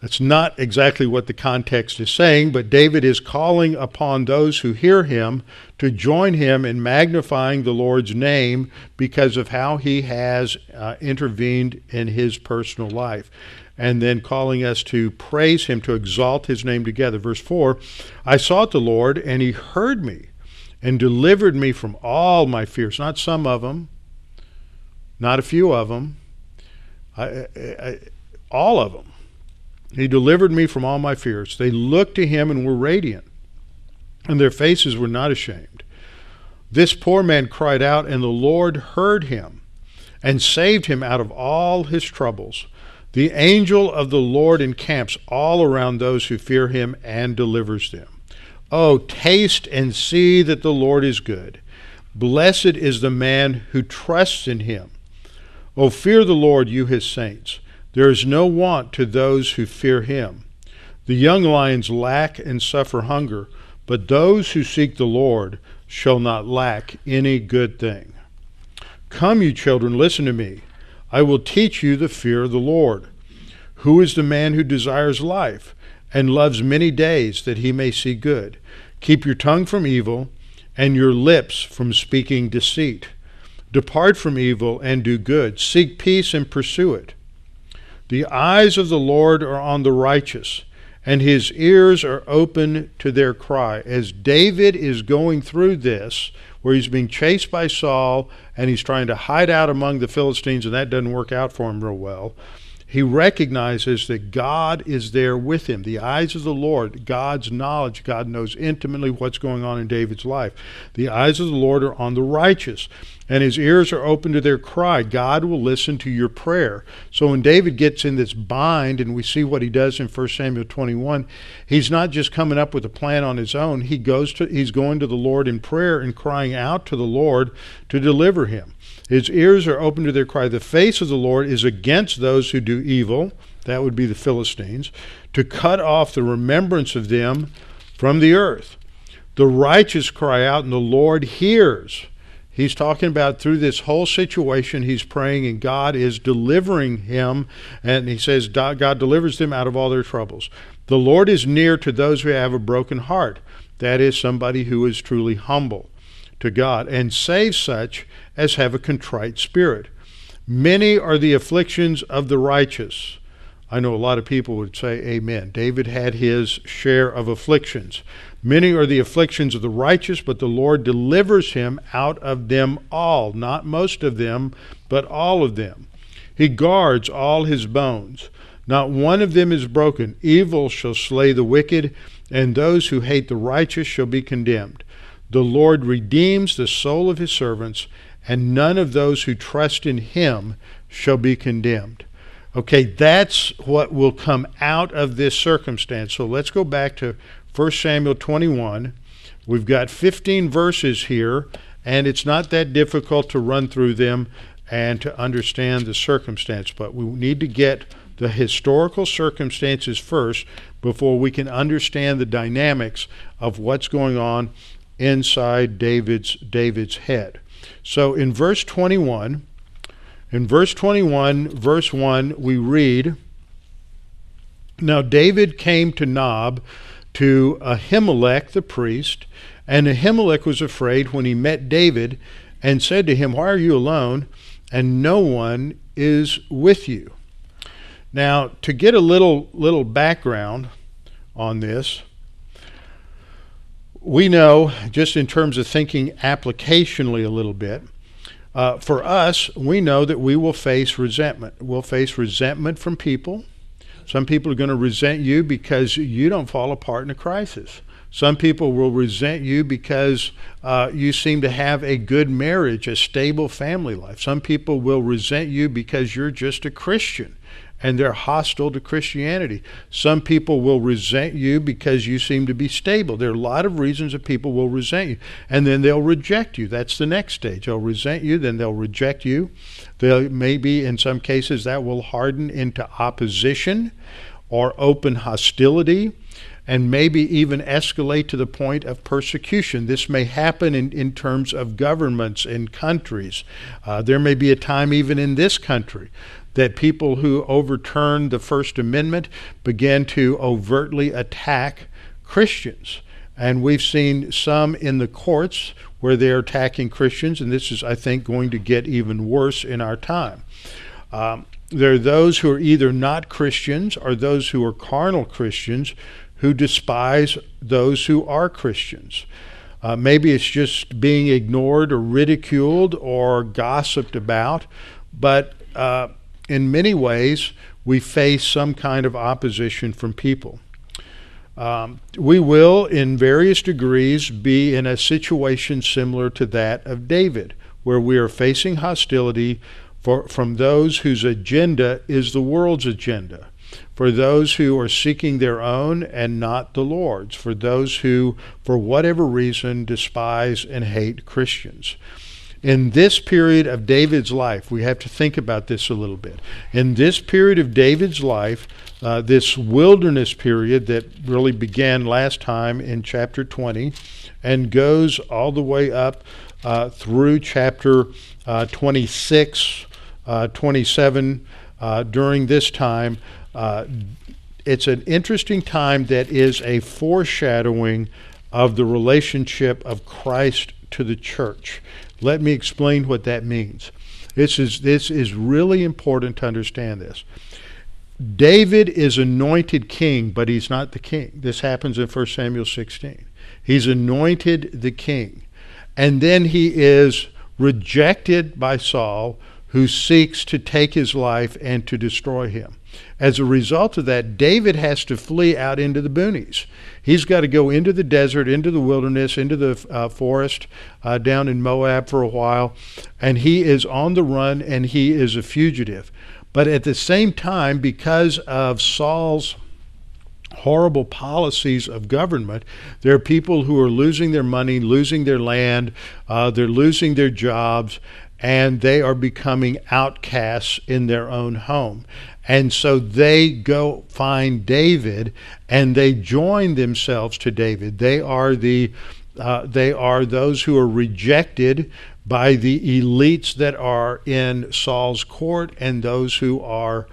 That's not exactly what the context is saying, but David is calling upon those who hear him to join him in magnifying the Lord's name because of how he has intervened in his personal life. And then calling us to praise him, to exalt his name together. Verse 4, I sought the Lord, and he heard me, and delivered me from all my fears. Not some of them, not a few of them, all of them. He delivered me from all my fears. They looked to him and were radiant, and their faces were not ashamed. This poor man cried out, and the Lord heard him and saved him out of all his troubles. The angel of the Lord encamps all around those who fear him and delivers them. Oh, taste and see that the Lord is good. Blessed is the man who trusts in him. Oh, fear the Lord, you his saints. There is no want to those who fear him. The young lions lack and suffer hunger, but those who seek the Lord shall not lack any good thing. Come, you children, listen to me. I will teach you the fear of the Lord. Who is the man who desires life and loves many days that he may see good? Keep your tongue from evil and your lips from speaking deceit. Depart from evil and do good. Seek peace and pursue it. The eyes of the Lord are on the righteous, and his ears are open to their cry. As David is going through this, where he's being chased by Saul, and he's trying to hide out among the Philistines, and that doesn't work out for him real well, he recognizes that God is there with him. The eyes of the Lord, God's knowledge. God knows intimately what's going on in David's life. The eyes of the Lord are on the righteous, and his ears are open to their cry. God will listen to your prayer. So when David gets in this bind, and we see what he does in 1 Samuel 21, he's not just coming up with a plan on his own. He's going to the Lord in prayer and crying out to the Lord to deliver him. His ears are open to their cry. The face of the Lord is against those who do evil, that would be the Philistines, to cut off the remembrance of them from the earth. The righteous cry out, and the Lord hears. He's talking about through this whole situation, he's praying, and God is delivering him, and he says God delivers them out of all their troubles. The Lord is near to those who have a broken heart. That is somebody who is truly humble. to God, and save such as have a contrite spirit. Many are the afflictions of the righteous. I know a lot of people would say amen. David had his share of afflictions. Many are the afflictions of the righteous, but the Lord delivers him out of them all. Not most of them, but all of them. He guards all his bones. Not one of them is broken. Evil shall slay the wicked, and those who hate the righteous shall be condemned. The Lord redeems the soul of his servants, and none of those who trust in him shall be condemned. Okay, that's what will come out of this circumstance. So let's go back to 1 Samuel 21. We've got 15 verses here, and it's not that difficult to run through them and to understand the circumstance, but we need to get the historical circumstances first before we can understand the dynamics of what's going on inside David's head. So in verse 1, we read, "Now David came to Nob to Ahimelech the priest, and Ahimelech was afraid when he met David and said to him, 'Why are you alone, and no one is with you?'" Now, to get a little background on this, we know, just in terms of thinking applicationally a little bit, for us, we know that we will face resentment. We'll face resentment from people. Some people are going to resent you because you don't fall apart in a crisis. Some people will resent you because you seem to have a good marriage, a stable family life. Some people will resent you because you're just a Christian, and they're hostile to Christianity. Some people will resent you because you seem to be stable. There are a lot of reasons that people will resent you, and then they'll reject you. That's the next stage. They'll resent you, then they'll reject you. They'll maybe, in some cases, that will harden into opposition or open hostility, and maybe even escalate to the point of persecution. This may happen in terms of governments and countries. There may be a time even in this country that people who overturned the First Amendment began to overtly attack Christians. And we've seen some in the courts where they're attacking Christians, and this is, I think, going to get even worse in our time. There are those who are either not Christians or those who are carnal Christians who despise those who are Christians. Maybe it's just being ignored or ridiculed or gossiped about, but in many ways, we face some kind of opposition from people. We will, in various degrees, be in a situation similar to that of David, where we are facing hostility from those whose agenda is the world's agenda, for those who are seeking their own and not the Lord's, for those who, for whatever reason, despise and hate Christians. In this period of David's life, we have to think about this a little bit. In this period of David's life, this wilderness period that really began last time in chapter 20 and goes all the way up through chapter 26, 27, during this time, it's an interesting time that is a foreshadowing of the relationship of Christ to the church. Let me explain what that means. This is really important to understand this. David is anointed king, but he's not the king. This happens in 1 Samuel 16. He's anointed the king. And then he is rejected by Saul, who seeks to take his life and to destroy him. As a result of that, David has to flee out into the boonies. He's got to go into the desert, into the wilderness, into the forest down in Moab for a while, and he is on the run and he is a fugitive. But at the same time, because of Saul's horrible policies of government, there are people who are losing their money, losing their land, they're losing their jobs, and they are becoming outcasts in their own home. And so they go find David, and they join themselves to David. They are those who are rejected by the elites that are in Saul's court and those who are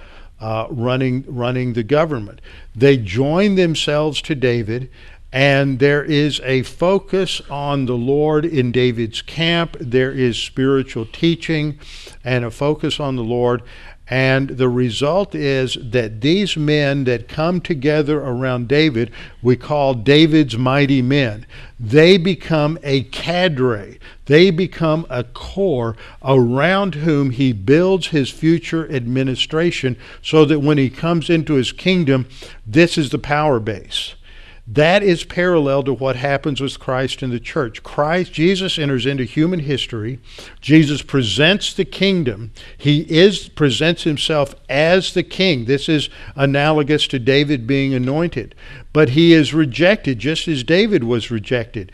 running the government. They join themselves to David, And there is a focus on the Lord in David's camp. There is spiritual teaching and a focus on the Lord. And the result is that these men that come together around David, we call David's mighty men. They become a cadre. They become a core around whom he builds his future administration so that when he comes into his kingdom, this is the power base. That is parallel to what happens with Christ in the church. Jesus enters into human history. Jesus presents the kingdom. He presents himself as the king. This is analogous to David being anointed. But he is rejected, just as David was rejected.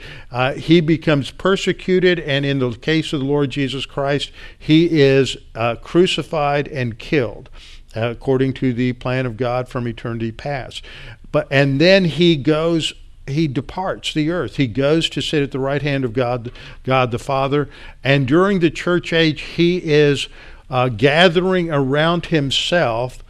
He becomes persecuted, and in the case of the Lord Jesus Christ, he is crucified and killed, according to the plan of God from eternity past. And then he departs the earth. He goes to sit at the right hand of God the Father. And during the church age, he is gathering around himself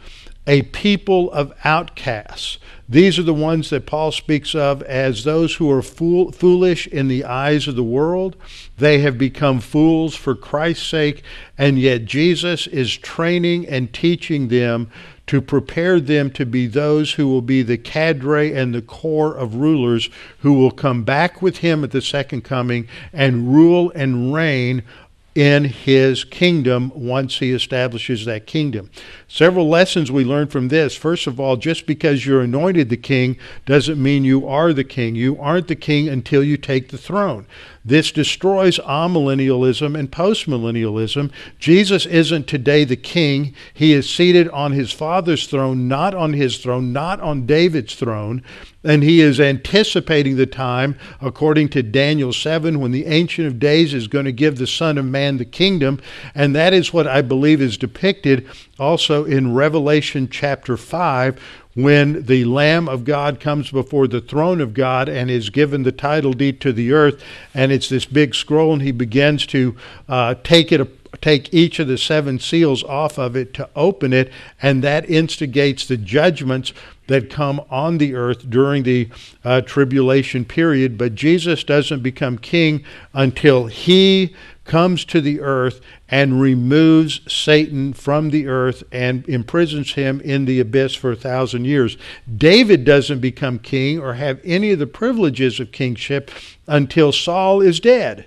a people of outcasts. These are the ones that Paul speaks of as those who are foolish in the eyes of the world. They have become fools for Christ's sake, and yet Jesus is training and teaching them to prepare them to be those who will be the cadre and the core of rulers who will come back with him at the second coming and rule and reign in his kingdom once he establishes that kingdom. Several lessons we learned from this. First of all, just because you're anointed the king doesn't mean you are the king. You aren't the king until you take the throne. This destroys amillennialism and postmillennialism. Jesus isn't today the king. He is seated on his Father's throne, not on his throne, not on David's throne. And he is anticipating the time, according to Daniel 7, when the Ancient of Days is going to give the Son of Man the kingdom. And that is what I believe is depicted also in Revelation chapter 5, when the Lamb of God comes before the throne of God and is given the title deed to the earth. And it's this big scroll, and he begins to take each of the seven seals off of it to open it, and that instigates the judgments that come on the earth during the tribulation period. But Jesus doesn't become king until he comes to the earth and removes Satan from the earth and imprisons him in the abyss for 1,000 years. David doesn't become king or have any of the privileges of kingship until Saul is dead,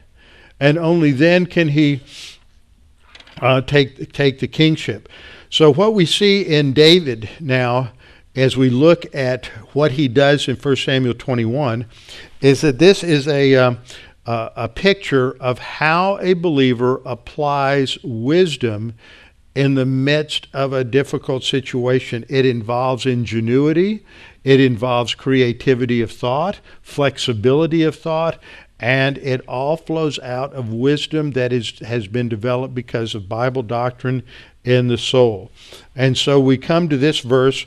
and only then can he take the kingship. So what we see in David now, as we look at what he does in 1 Samuel 21, is that this is a picture of how a believer applies wisdom in the midst of a difficult situation. It involves ingenuity, it involves creativity of thought, flexibility of thought, and it all flows out of wisdom that has been developed because of Bible doctrine in the soul. And so we come to this verse.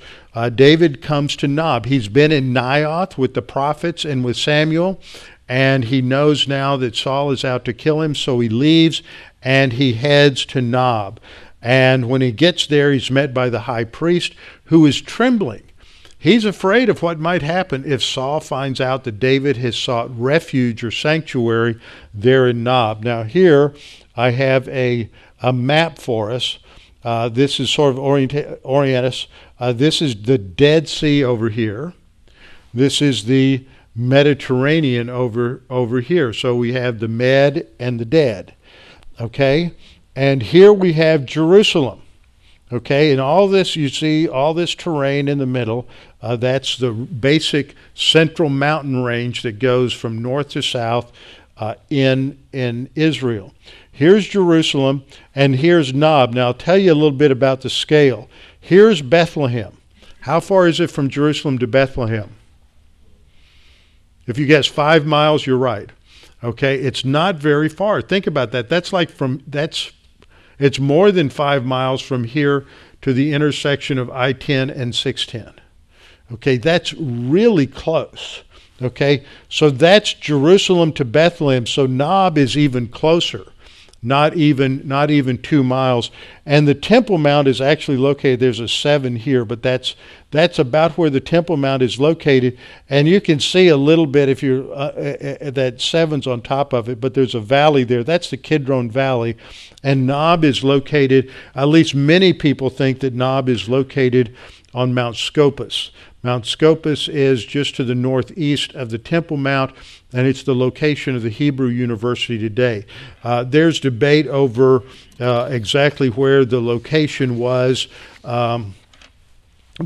David comes to Nob. He's been in Naioth with the prophets and with Samuel, and he knows now that Saul is out to kill him, so he leaves and he heads to Nob. And when he gets there, he's met by the high priest, who is trembling. He's afraid of what might happen if Saul finds out that David has sought refuge or sanctuary there in Nob. Now here I have a map for us. This is sort of orient us. This is the Dead Sea over here. This is the Mediterranean over here. So we have the Med and the Dead. Okay? And here we have Jerusalem. Okay? And all this, you see, all this terrain in the middle. That's the basic central mountain range that goes from north to south in Israel. Here's Jerusalem, and here's Nob. Now, I'll tell you a little bit about the scale. Here's Bethlehem. How far is it from Jerusalem to Bethlehem? If you guess 5 miles, you're right. Okay, it's not very far. Think about that. It's more than 5 miles from here to the intersection of I-10 and 610. Okay, that's really close. Okay, so that's Jerusalem to Bethlehem. So Nob is even closer. not even 2 miles. And the Temple Mount is actually located. There's a 7 here, but that's about where the Temple Mount is located. And you can see a little bit if you're that 7's on top of it, but there's a valley there. That's the Kidron Valley. And Nob is located, at least many people think that Nob is located on Mount Scopus. Mount Scopus is just to the northeast of the Temple Mount, and it's the location of the Hebrew University today. There's debate over exactly where the location was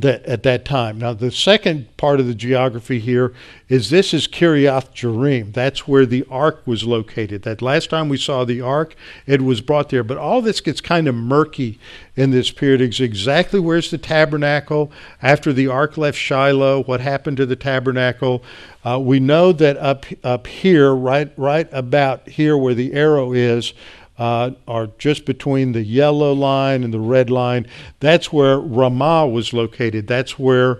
at that time. Now, the second part of the geography here is this is Kiriath-Jerim. That's where the Ark was located. That last time we saw the Ark, it was brought there. But all this gets kind of murky in this period. It's exactly where's the tabernacle after the Ark left Shiloh? What happened to the tabernacle? We know that up here, right about here where the arrow is, or just between the yellow line and the red line, that's where Ramah was located. That's where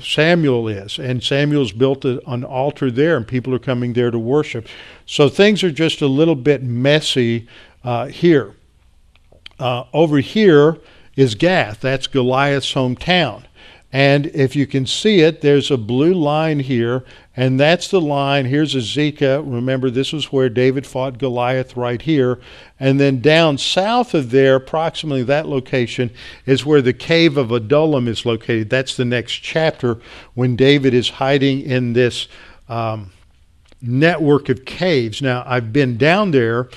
Samuel is, and Samuel's built an altar there, and people are coming there to worship. So things are just a little bit messy here. Over here is Gath. That's Goliath's hometown. And if you can see it, there's a blue line here, and that's the line. Here's Azekah. Remember, this was where David fought Goliath right here. And then down south of there, approximately that location, is where the cave of Adullam is located. That's the next chapter when David is hiding in this network of caves. Now, I've been down there.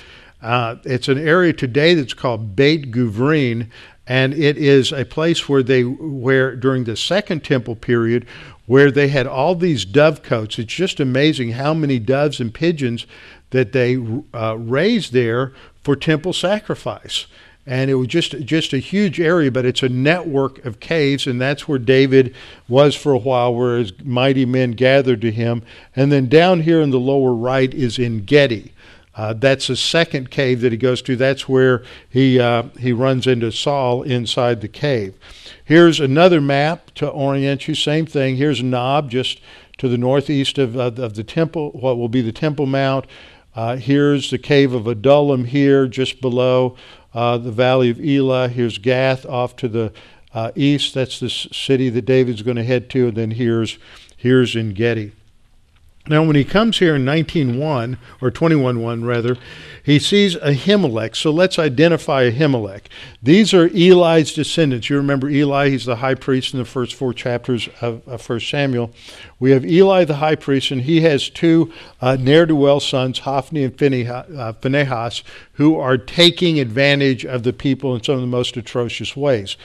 It's an area today that's called Beit Guvrin. And it is a place where during the Second Temple period, where they had all these dovecotes. It's just amazing how many doves and pigeons that they raised there for temple sacrifice. And it was just a huge area, but it's a network of caves, and that's where David was for a while, where his mighty men gathered to him. And then down here in the lower right is En Gedi. That's the second cave that he goes to. That's where he runs into Saul inside the cave. Here's another map to orient you. Same thing. Here's Nob, just to the northeast of the temple, what will be the Temple Mount. Here's the cave of Adullam here, just below the Valley of Elah. Here's Gath off to the east. That's the city that David's going to head to. And then here's En Gedi. Now, when he comes here in 19:1, or 21:1 rather, he sees Ahimelech. So let's identify Ahimelech. These are Eli's descendants. You remember Eli, he's the high priest in the first 4 chapters of 1 Samuel. We have Eli the high priest, and he has 2 ne'er-do-well sons, Hophni and Phinehas, who are taking advantage of the people in some of the most atrocious ways.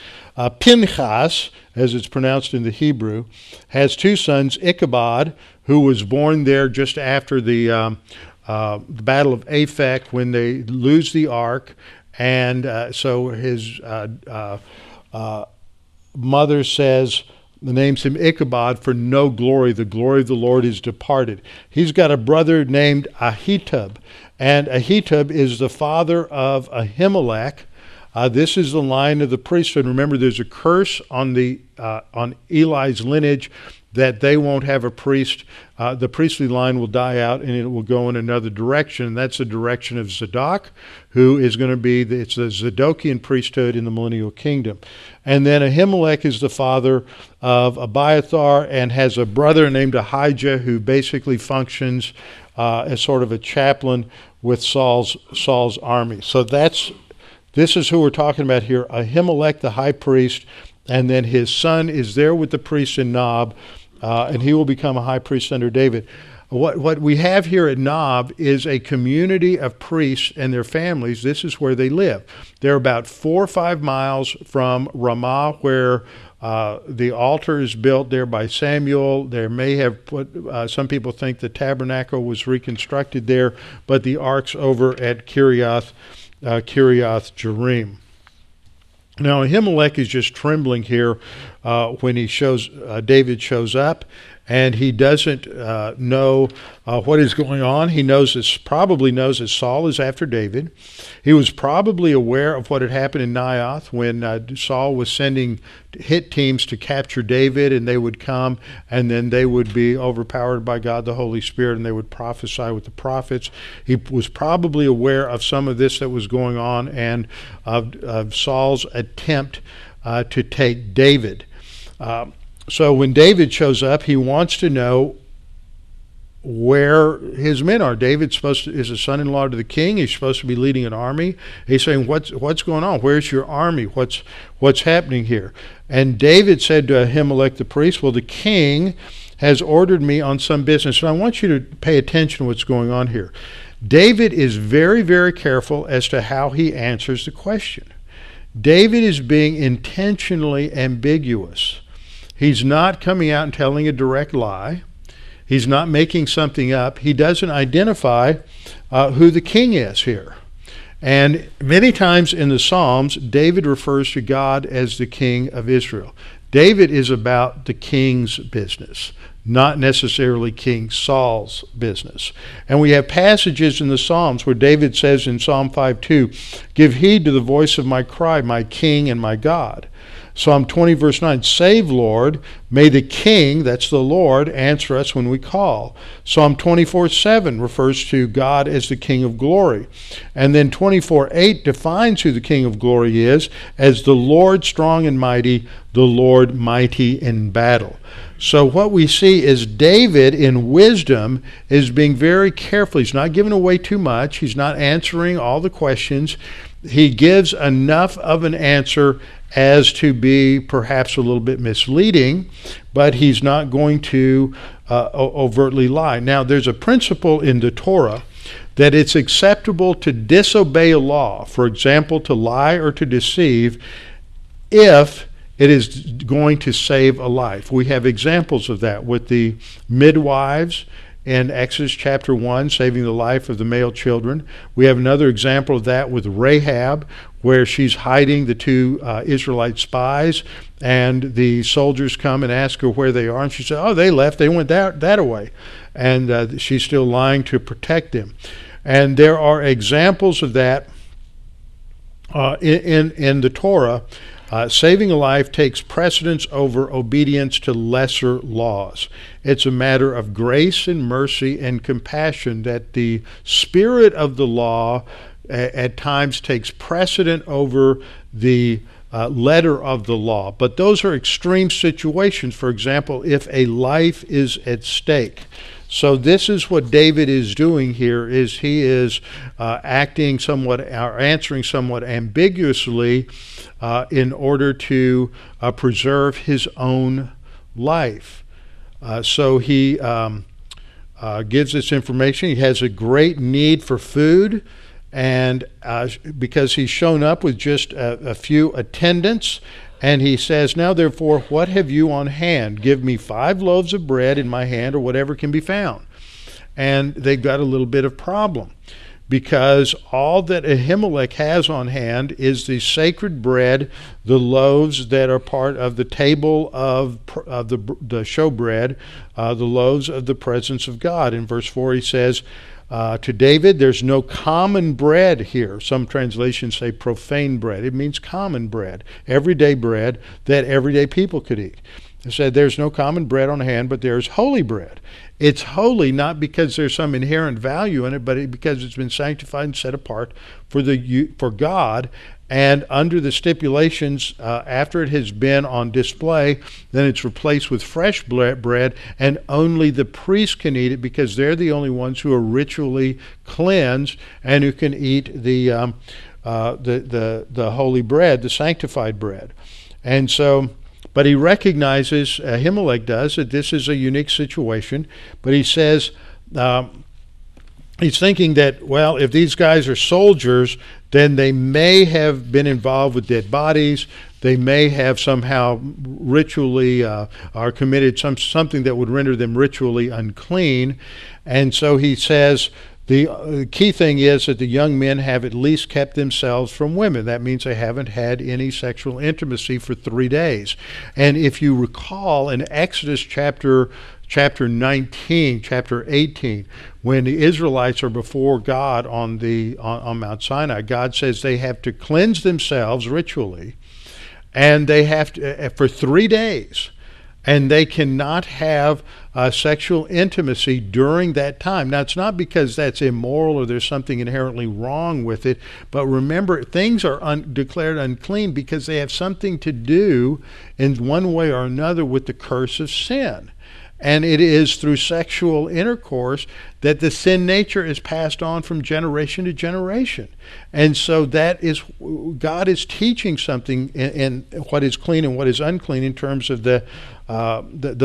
Pinchas, as it's pronounced in the Hebrew, has 2 sons, Ichabod, who was born there just after the Battle of Aphek when they lose the Ark. And so his mother says, names him Ichabod for no glory. The glory of the Lord is departed. He's got a brother named Ahitub. And Ahitub is the father of Ahimelech. This is the line of the priesthood. Remember, there's a curse on Eli's lineage that they won't have a priest. The priestly line will die out, and it will go in another direction. And that's the direction of Zadok, who is going to be it's the Zadokian priesthood in the millennial kingdom. And then Ahimelech is the father of Abiathar and has a brother named Ahijah, who basically functions as sort of a chaplain with Saul's army. So this is who we're talking about here, Ahimelech the high priest, and then his son is there with the priest in Nob, and he will become a high priest under David. What we have here at Nob is a community of priests and their families. This is where they live. They're about 4 or 5 miles from Ramah, where the altar is built there by Samuel. There may have some people think the tabernacle was reconstructed there, but the ark's over at Kiriath-Jerim. Now Ahimelech is just trembling here when David shows up, and he doesn't know what is going on. He knows this, probably knows that Saul is after David. He was probably aware of what had happened in Naioth when Saul was sending hit teams to capture David, and they would come, and then they would be overpowered by God the Holy Spirit, and they would prophesy with the prophets. He was probably aware of some of this that was going on and of Saul's attempt to take David. So when David shows up, he wants to know where his men are. David is a son-in-law to the king. He's supposed to be leading an army. He's saying, what's going on? Where's your army? What's happening here? And David said to Ahimelech the priest, well, the king has ordered me on some business. And I want you to pay attention to what's going on here. David is very, very careful as to how he answers the question. David is being intentionally ambiguous. He's not coming out and telling a direct lie. He's not making something up. He doesn't identify who the king is here. And many times in the Psalms, David refers to God as the king of Israel. David is about the king's business, not necessarily King Saul's business. And we have passages in the Psalms where David says in Psalm 5:2, give heed to the voice of my cry, my king and my God. Psalm 20, verse 9, save, Lord, may the king, that's the Lord, answer us when we call. Psalm 24:7 refers to God as the king of glory. And then 24:8 defines who the king of glory is as the Lord strong and mighty, the Lord mighty in battle. So what we see is David in wisdom is being very careful. He's not giving away too much. He's not answering all the questions. He gives enough of an answer as to be perhaps a little bit misleading, but he's not going to overtly lie. Now, there's a principle in the Torah that it's acceptable to disobey a law, for example, to lie or to deceive, if it is going to save a life. We have examples of that with the midwives in Exodus chapter 1, saving the life of the male children. We have another example of that with Rahab, where she's hiding the two Israelite spies, and the soldiers come and ask her where they are, and she said, oh, they left, they went that way, and she's still lying to protect them. And there are examples of that in the Torah. Saving a life takes precedence over obedience to lesser laws. It's a matter of grace and mercy and compassion that the spirit of the law at times takes precedent over the letter of the law. But those are extreme situations. For example, if a life is at stake. So this is what David is doing here, is he is acting somewhat, or answering somewhat ambiguously in order to preserve his own life. So he gives this information. He has a great need for food, and because he's shown up with just a few attendants, and he says, now therefore, what have you on hand? Give me 5 loaves of bread in my hand, or whatever can be found. And they've got a little bit of problem, because all that Ahimelech has on hand is the sacred bread, the loaves that are part of the table of the showbread, the loaves of the presence of God. In verse 4 he says, to David, there's no common bread here. Some translations say profane bread. It means common bread, everyday bread that everyday people could eat. It said there's no common bread on hand, but there's holy bread. It's holy not because there's some inherent value in it, but because it's been sanctified and set apart for God. And under the stipulations, after it has been on display, then it's replaced with fresh bread, and only the priests can eat it, because they're the only ones who are ritually cleansed and who can eat the holy bread, the sanctified bread. And so, but he recognizes, Ahimelech does, that this is a unique situation, but he says, he's thinking that, well, if these guys are soldiers, then they may have been involved with dead bodies. They may have somehow ritually or committed something that would render them ritually unclean. And so he says the key thing is that the young men have at least kept themselves from women. That means they haven't had any sexual intimacy for 3 days. And if you recall in Exodus chapter chapter 19, chapter 18, when the Israelites are before God on Mount Sinai, God says they have to cleanse themselves ritually, and they have to for 3 days, and they cannot have sexual intimacy during that time. Now, it's not because that's immoral or there's something inherently wrong with it, but remember, things are declared unclean because they have something to do in one way or another with the curse of sin. And it is through sexual intercourse that the sin nature is passed on from generation to generation. And so that is, God is teaching something in what is clean and what is unclean in terms of the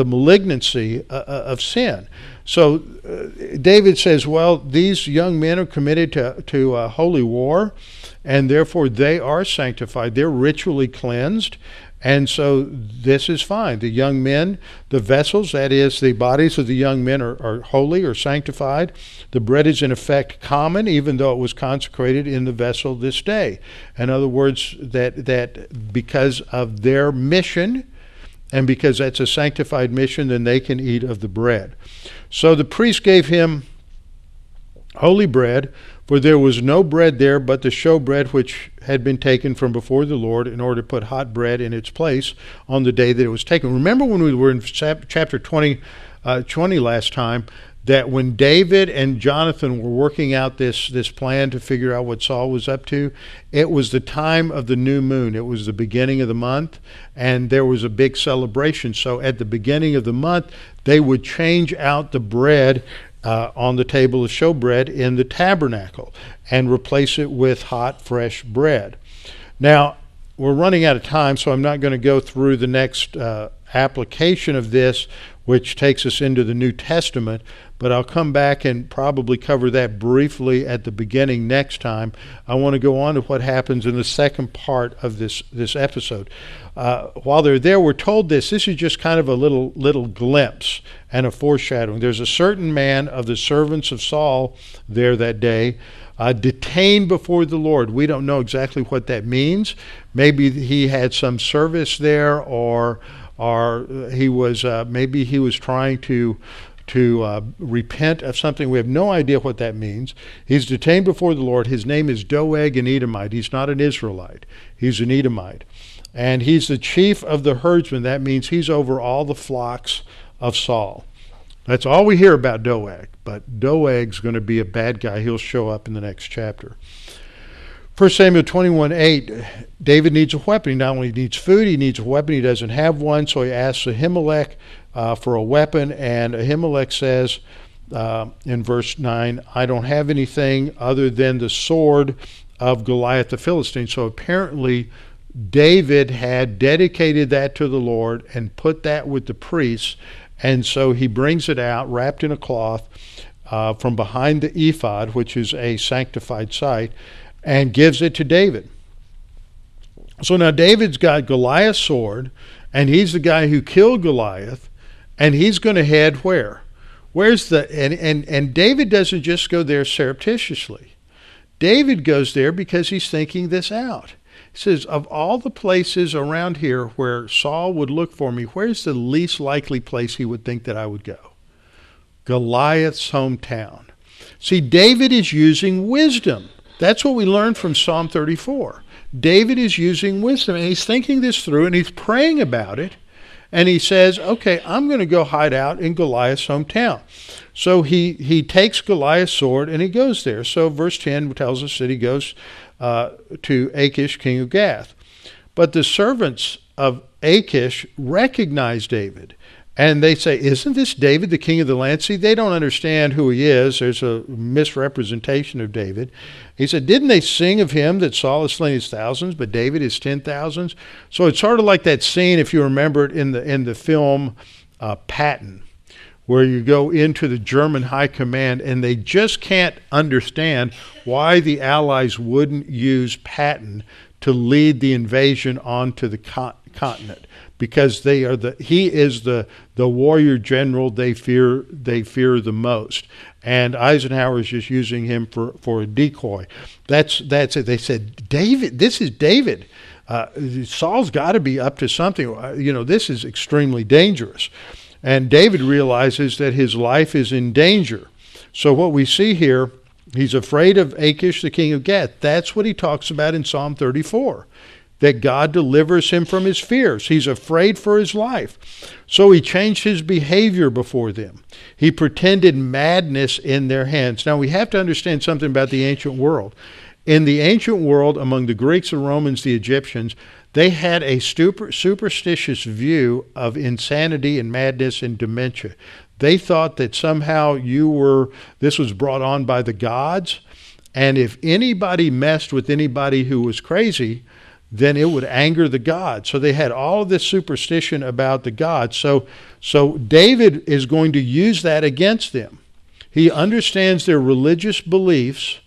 malignancy of sin. So David says, well, these young men are committed to holy war, and therefore they are sanctified. They're ritually cleansed. And so this is fine. The young men, the vessels, that is, the bodies of the young men are holy or sanctified. The bread is in effect common, even though it was consecrated in the vessel this day. In other words, that because of their mission, and because that's a sanctified mission, then they can eat of the bread. So the priest gave him holy bread, for there was no bread there but the showbread which had been taken from before the Lord, in order to put hot bread in its place on the day that it was taken. Remember when we were in chapter 20 last time, that when David and Jonathan were working out this plan to figure out what Saul was up to, it was the time of the new moon. It was the beginning of the month, and there was a big celebration. So at the beginning of the month, they would change out the bread on the table of showbread in the tabernacle and replace it with hot, fresh bread. Now, we're running out of time, so I'm not going to go through the next application of this, which takes us into the New Testament, but I'll come back and probably cover that briefly at the beginning next time. I want to go on to what happens in the second part of this episode. While they're there, we're told this is just kind of a little glimpse and a foreshadowing. There's a certain man of the servants of Saul there that day, detained before the Lord. We don't know exactly what that means. Maybe he had some service there, or he was maybe he was trying to repent of something. We have no idea what that means. He's detained before the Lord. His name is Doeg, an Edomite. He's not an Israelite. He's an Edomite. And he's the chief of the herdsmen. That means he's over all the flocks of Saul. That's all we hear about Doeg, but Doeg's going to be a bad guy. He'll show up in the next chapter. 1 Samuel 21:8, David needs a weapon. He not only needs food, he needs a weapon. He doesn't have one, so he asks Ahimelech for a weapon, and Ahimelech says in verse 9, I don't have anything other than the sword of Goliath the Philistine. So apparently David had dedicated that to the Lord and put that with the priests, and so he brings it out wrapped in a cloth from behind the ephod, which is a sanctified site, and gives it to David. So now David's got Goliath's sword, and he's the guy who killed Goliath, and he's going to head where? Where's the and David doesn't just go there surreptitiously. David goes there because he's thinking this out. He says, of all the places around here where Saul would look for me, where's the least likely place he would think that I would go? Goliath's hometown. See, David is using wisdom. That's what we learned from Psalm 34. David is using wisdom, and he's thinking this through, and he's praying about it, and he says, okay, I'm going to go hide out in Goliath's hometown. So he takes Goliath's sword, and he goes there. So verse 10 tells us that he goes to Achish, king of Gath. But the servants of Achish recognize David, and they say, isn't this David, the king of the land? See, they don't understand who he is. There's a misrepresentation of David. He said, didn't they sing of him that Saul has slain his thousands, but David his 10,000s? So it's sort of like that scene, if you remember it, in the film Patton, where you go into the German high command, and they just can't understand why the Allies wouldn't use Patton to lead the invasion onto the continent, because they are he is the warrior general they fear the most, and Eisenhower is just using him for a decoy. That's it. They said, David, this is David. Saul's got to be up to something. You know, this is extremely dangerous. And David realizes that his life is in danger. So what we see here, he's afraid of Achish, the king of Gath. That's what he talks about in Psalm 34, that God delivers him from his fears. He's afraid for his life. So he changed his behavior before them. He pretended madness in their hands. Now, we have to understand something about the ancient world. In the ancient world, among the Greeks, the Romans, the Egyptians, they had a superstitious view of insanity and madness and dementia. They thought that somehow this was brought on by the gods, and if anybody messed with anybody who was crazy, then it would anger the gods. So they had all of this superstition about the gods. So David is going to use that against them. He understands their religious beliefs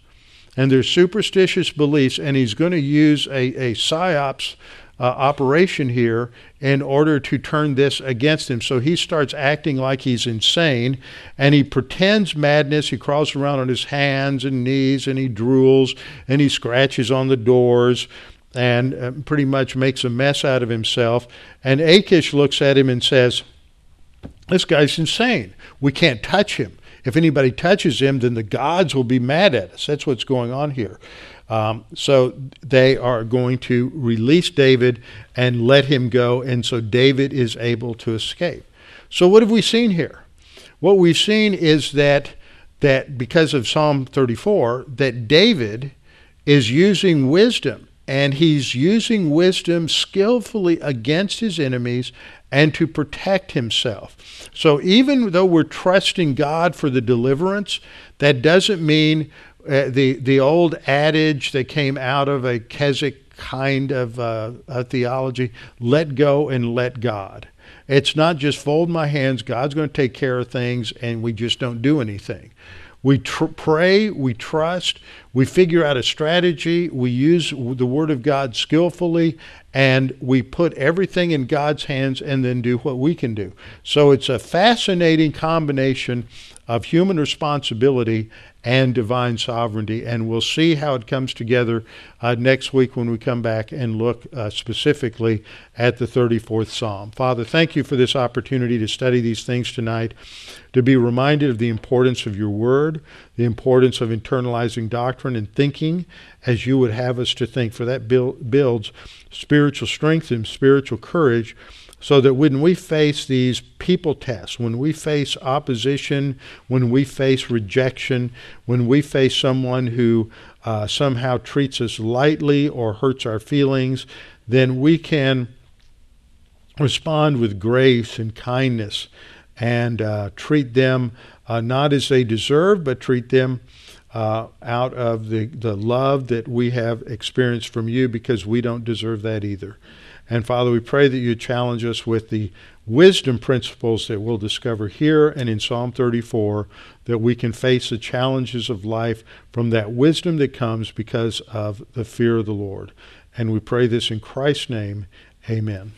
and their superstitious beliefs, and he's going to use a psyops operation here in order to turn this against him. So he starts acting like he's insane, and he pretends madness. He crawls around on his hands and knees, and he drools, and he scratches on the doors, and pretty much makes a mess out of himself. And Achish looks at him and says, "This guy's insane. We can't touch him. If anybody touches him, then the gods will be mad at us." That's what's going on here. So they are going to release David and let him go, and so David is able to escape. So what have we seen here? What we've seen is that because of Psalm 34, that David is using wisdom, and he's using wisdom skillfully against his enemies and to protect himself. So even though we're trusting God for the deliverance, that doesn't mean the old adage that came out of a Keswick kind of a theology, let go and let God. It's not just fold my hands, God's going to take care of things, and we just don't do anything. We pray, we trust, we figure out a strategy, we use the Word of God skillfully, and we put everything in God's hands and then do what we can do. So it's a fascinating combination of human responsibility and divine sovereignty, and we'll see how it comes together next week when we come back and look specifically at the 34th Psalm. Father, thank you for this opportunity to study these things tonight, to be reminded of the importance of your word, the importance of internalizing doctrine and thinking as you would have us to think, for that builds spiritual strength and spiritual courage, so that when we face these people tests, when we face opposition, when we face rejection, when we face someone who somehow treats us lightly or hurts our feelings, then we can respond with grace and kindness and treat them not as they deserve, but treat them out of the love that we have experienced from you, because we don't deserve that either. And Father, we pray that you challenge us with the wisdom principles that we'll discover here and in Psalm 34, that we can face the challenges of life from that wisdom that comes because of the fear of the Lord. And we pray this in Christ's name. Amen.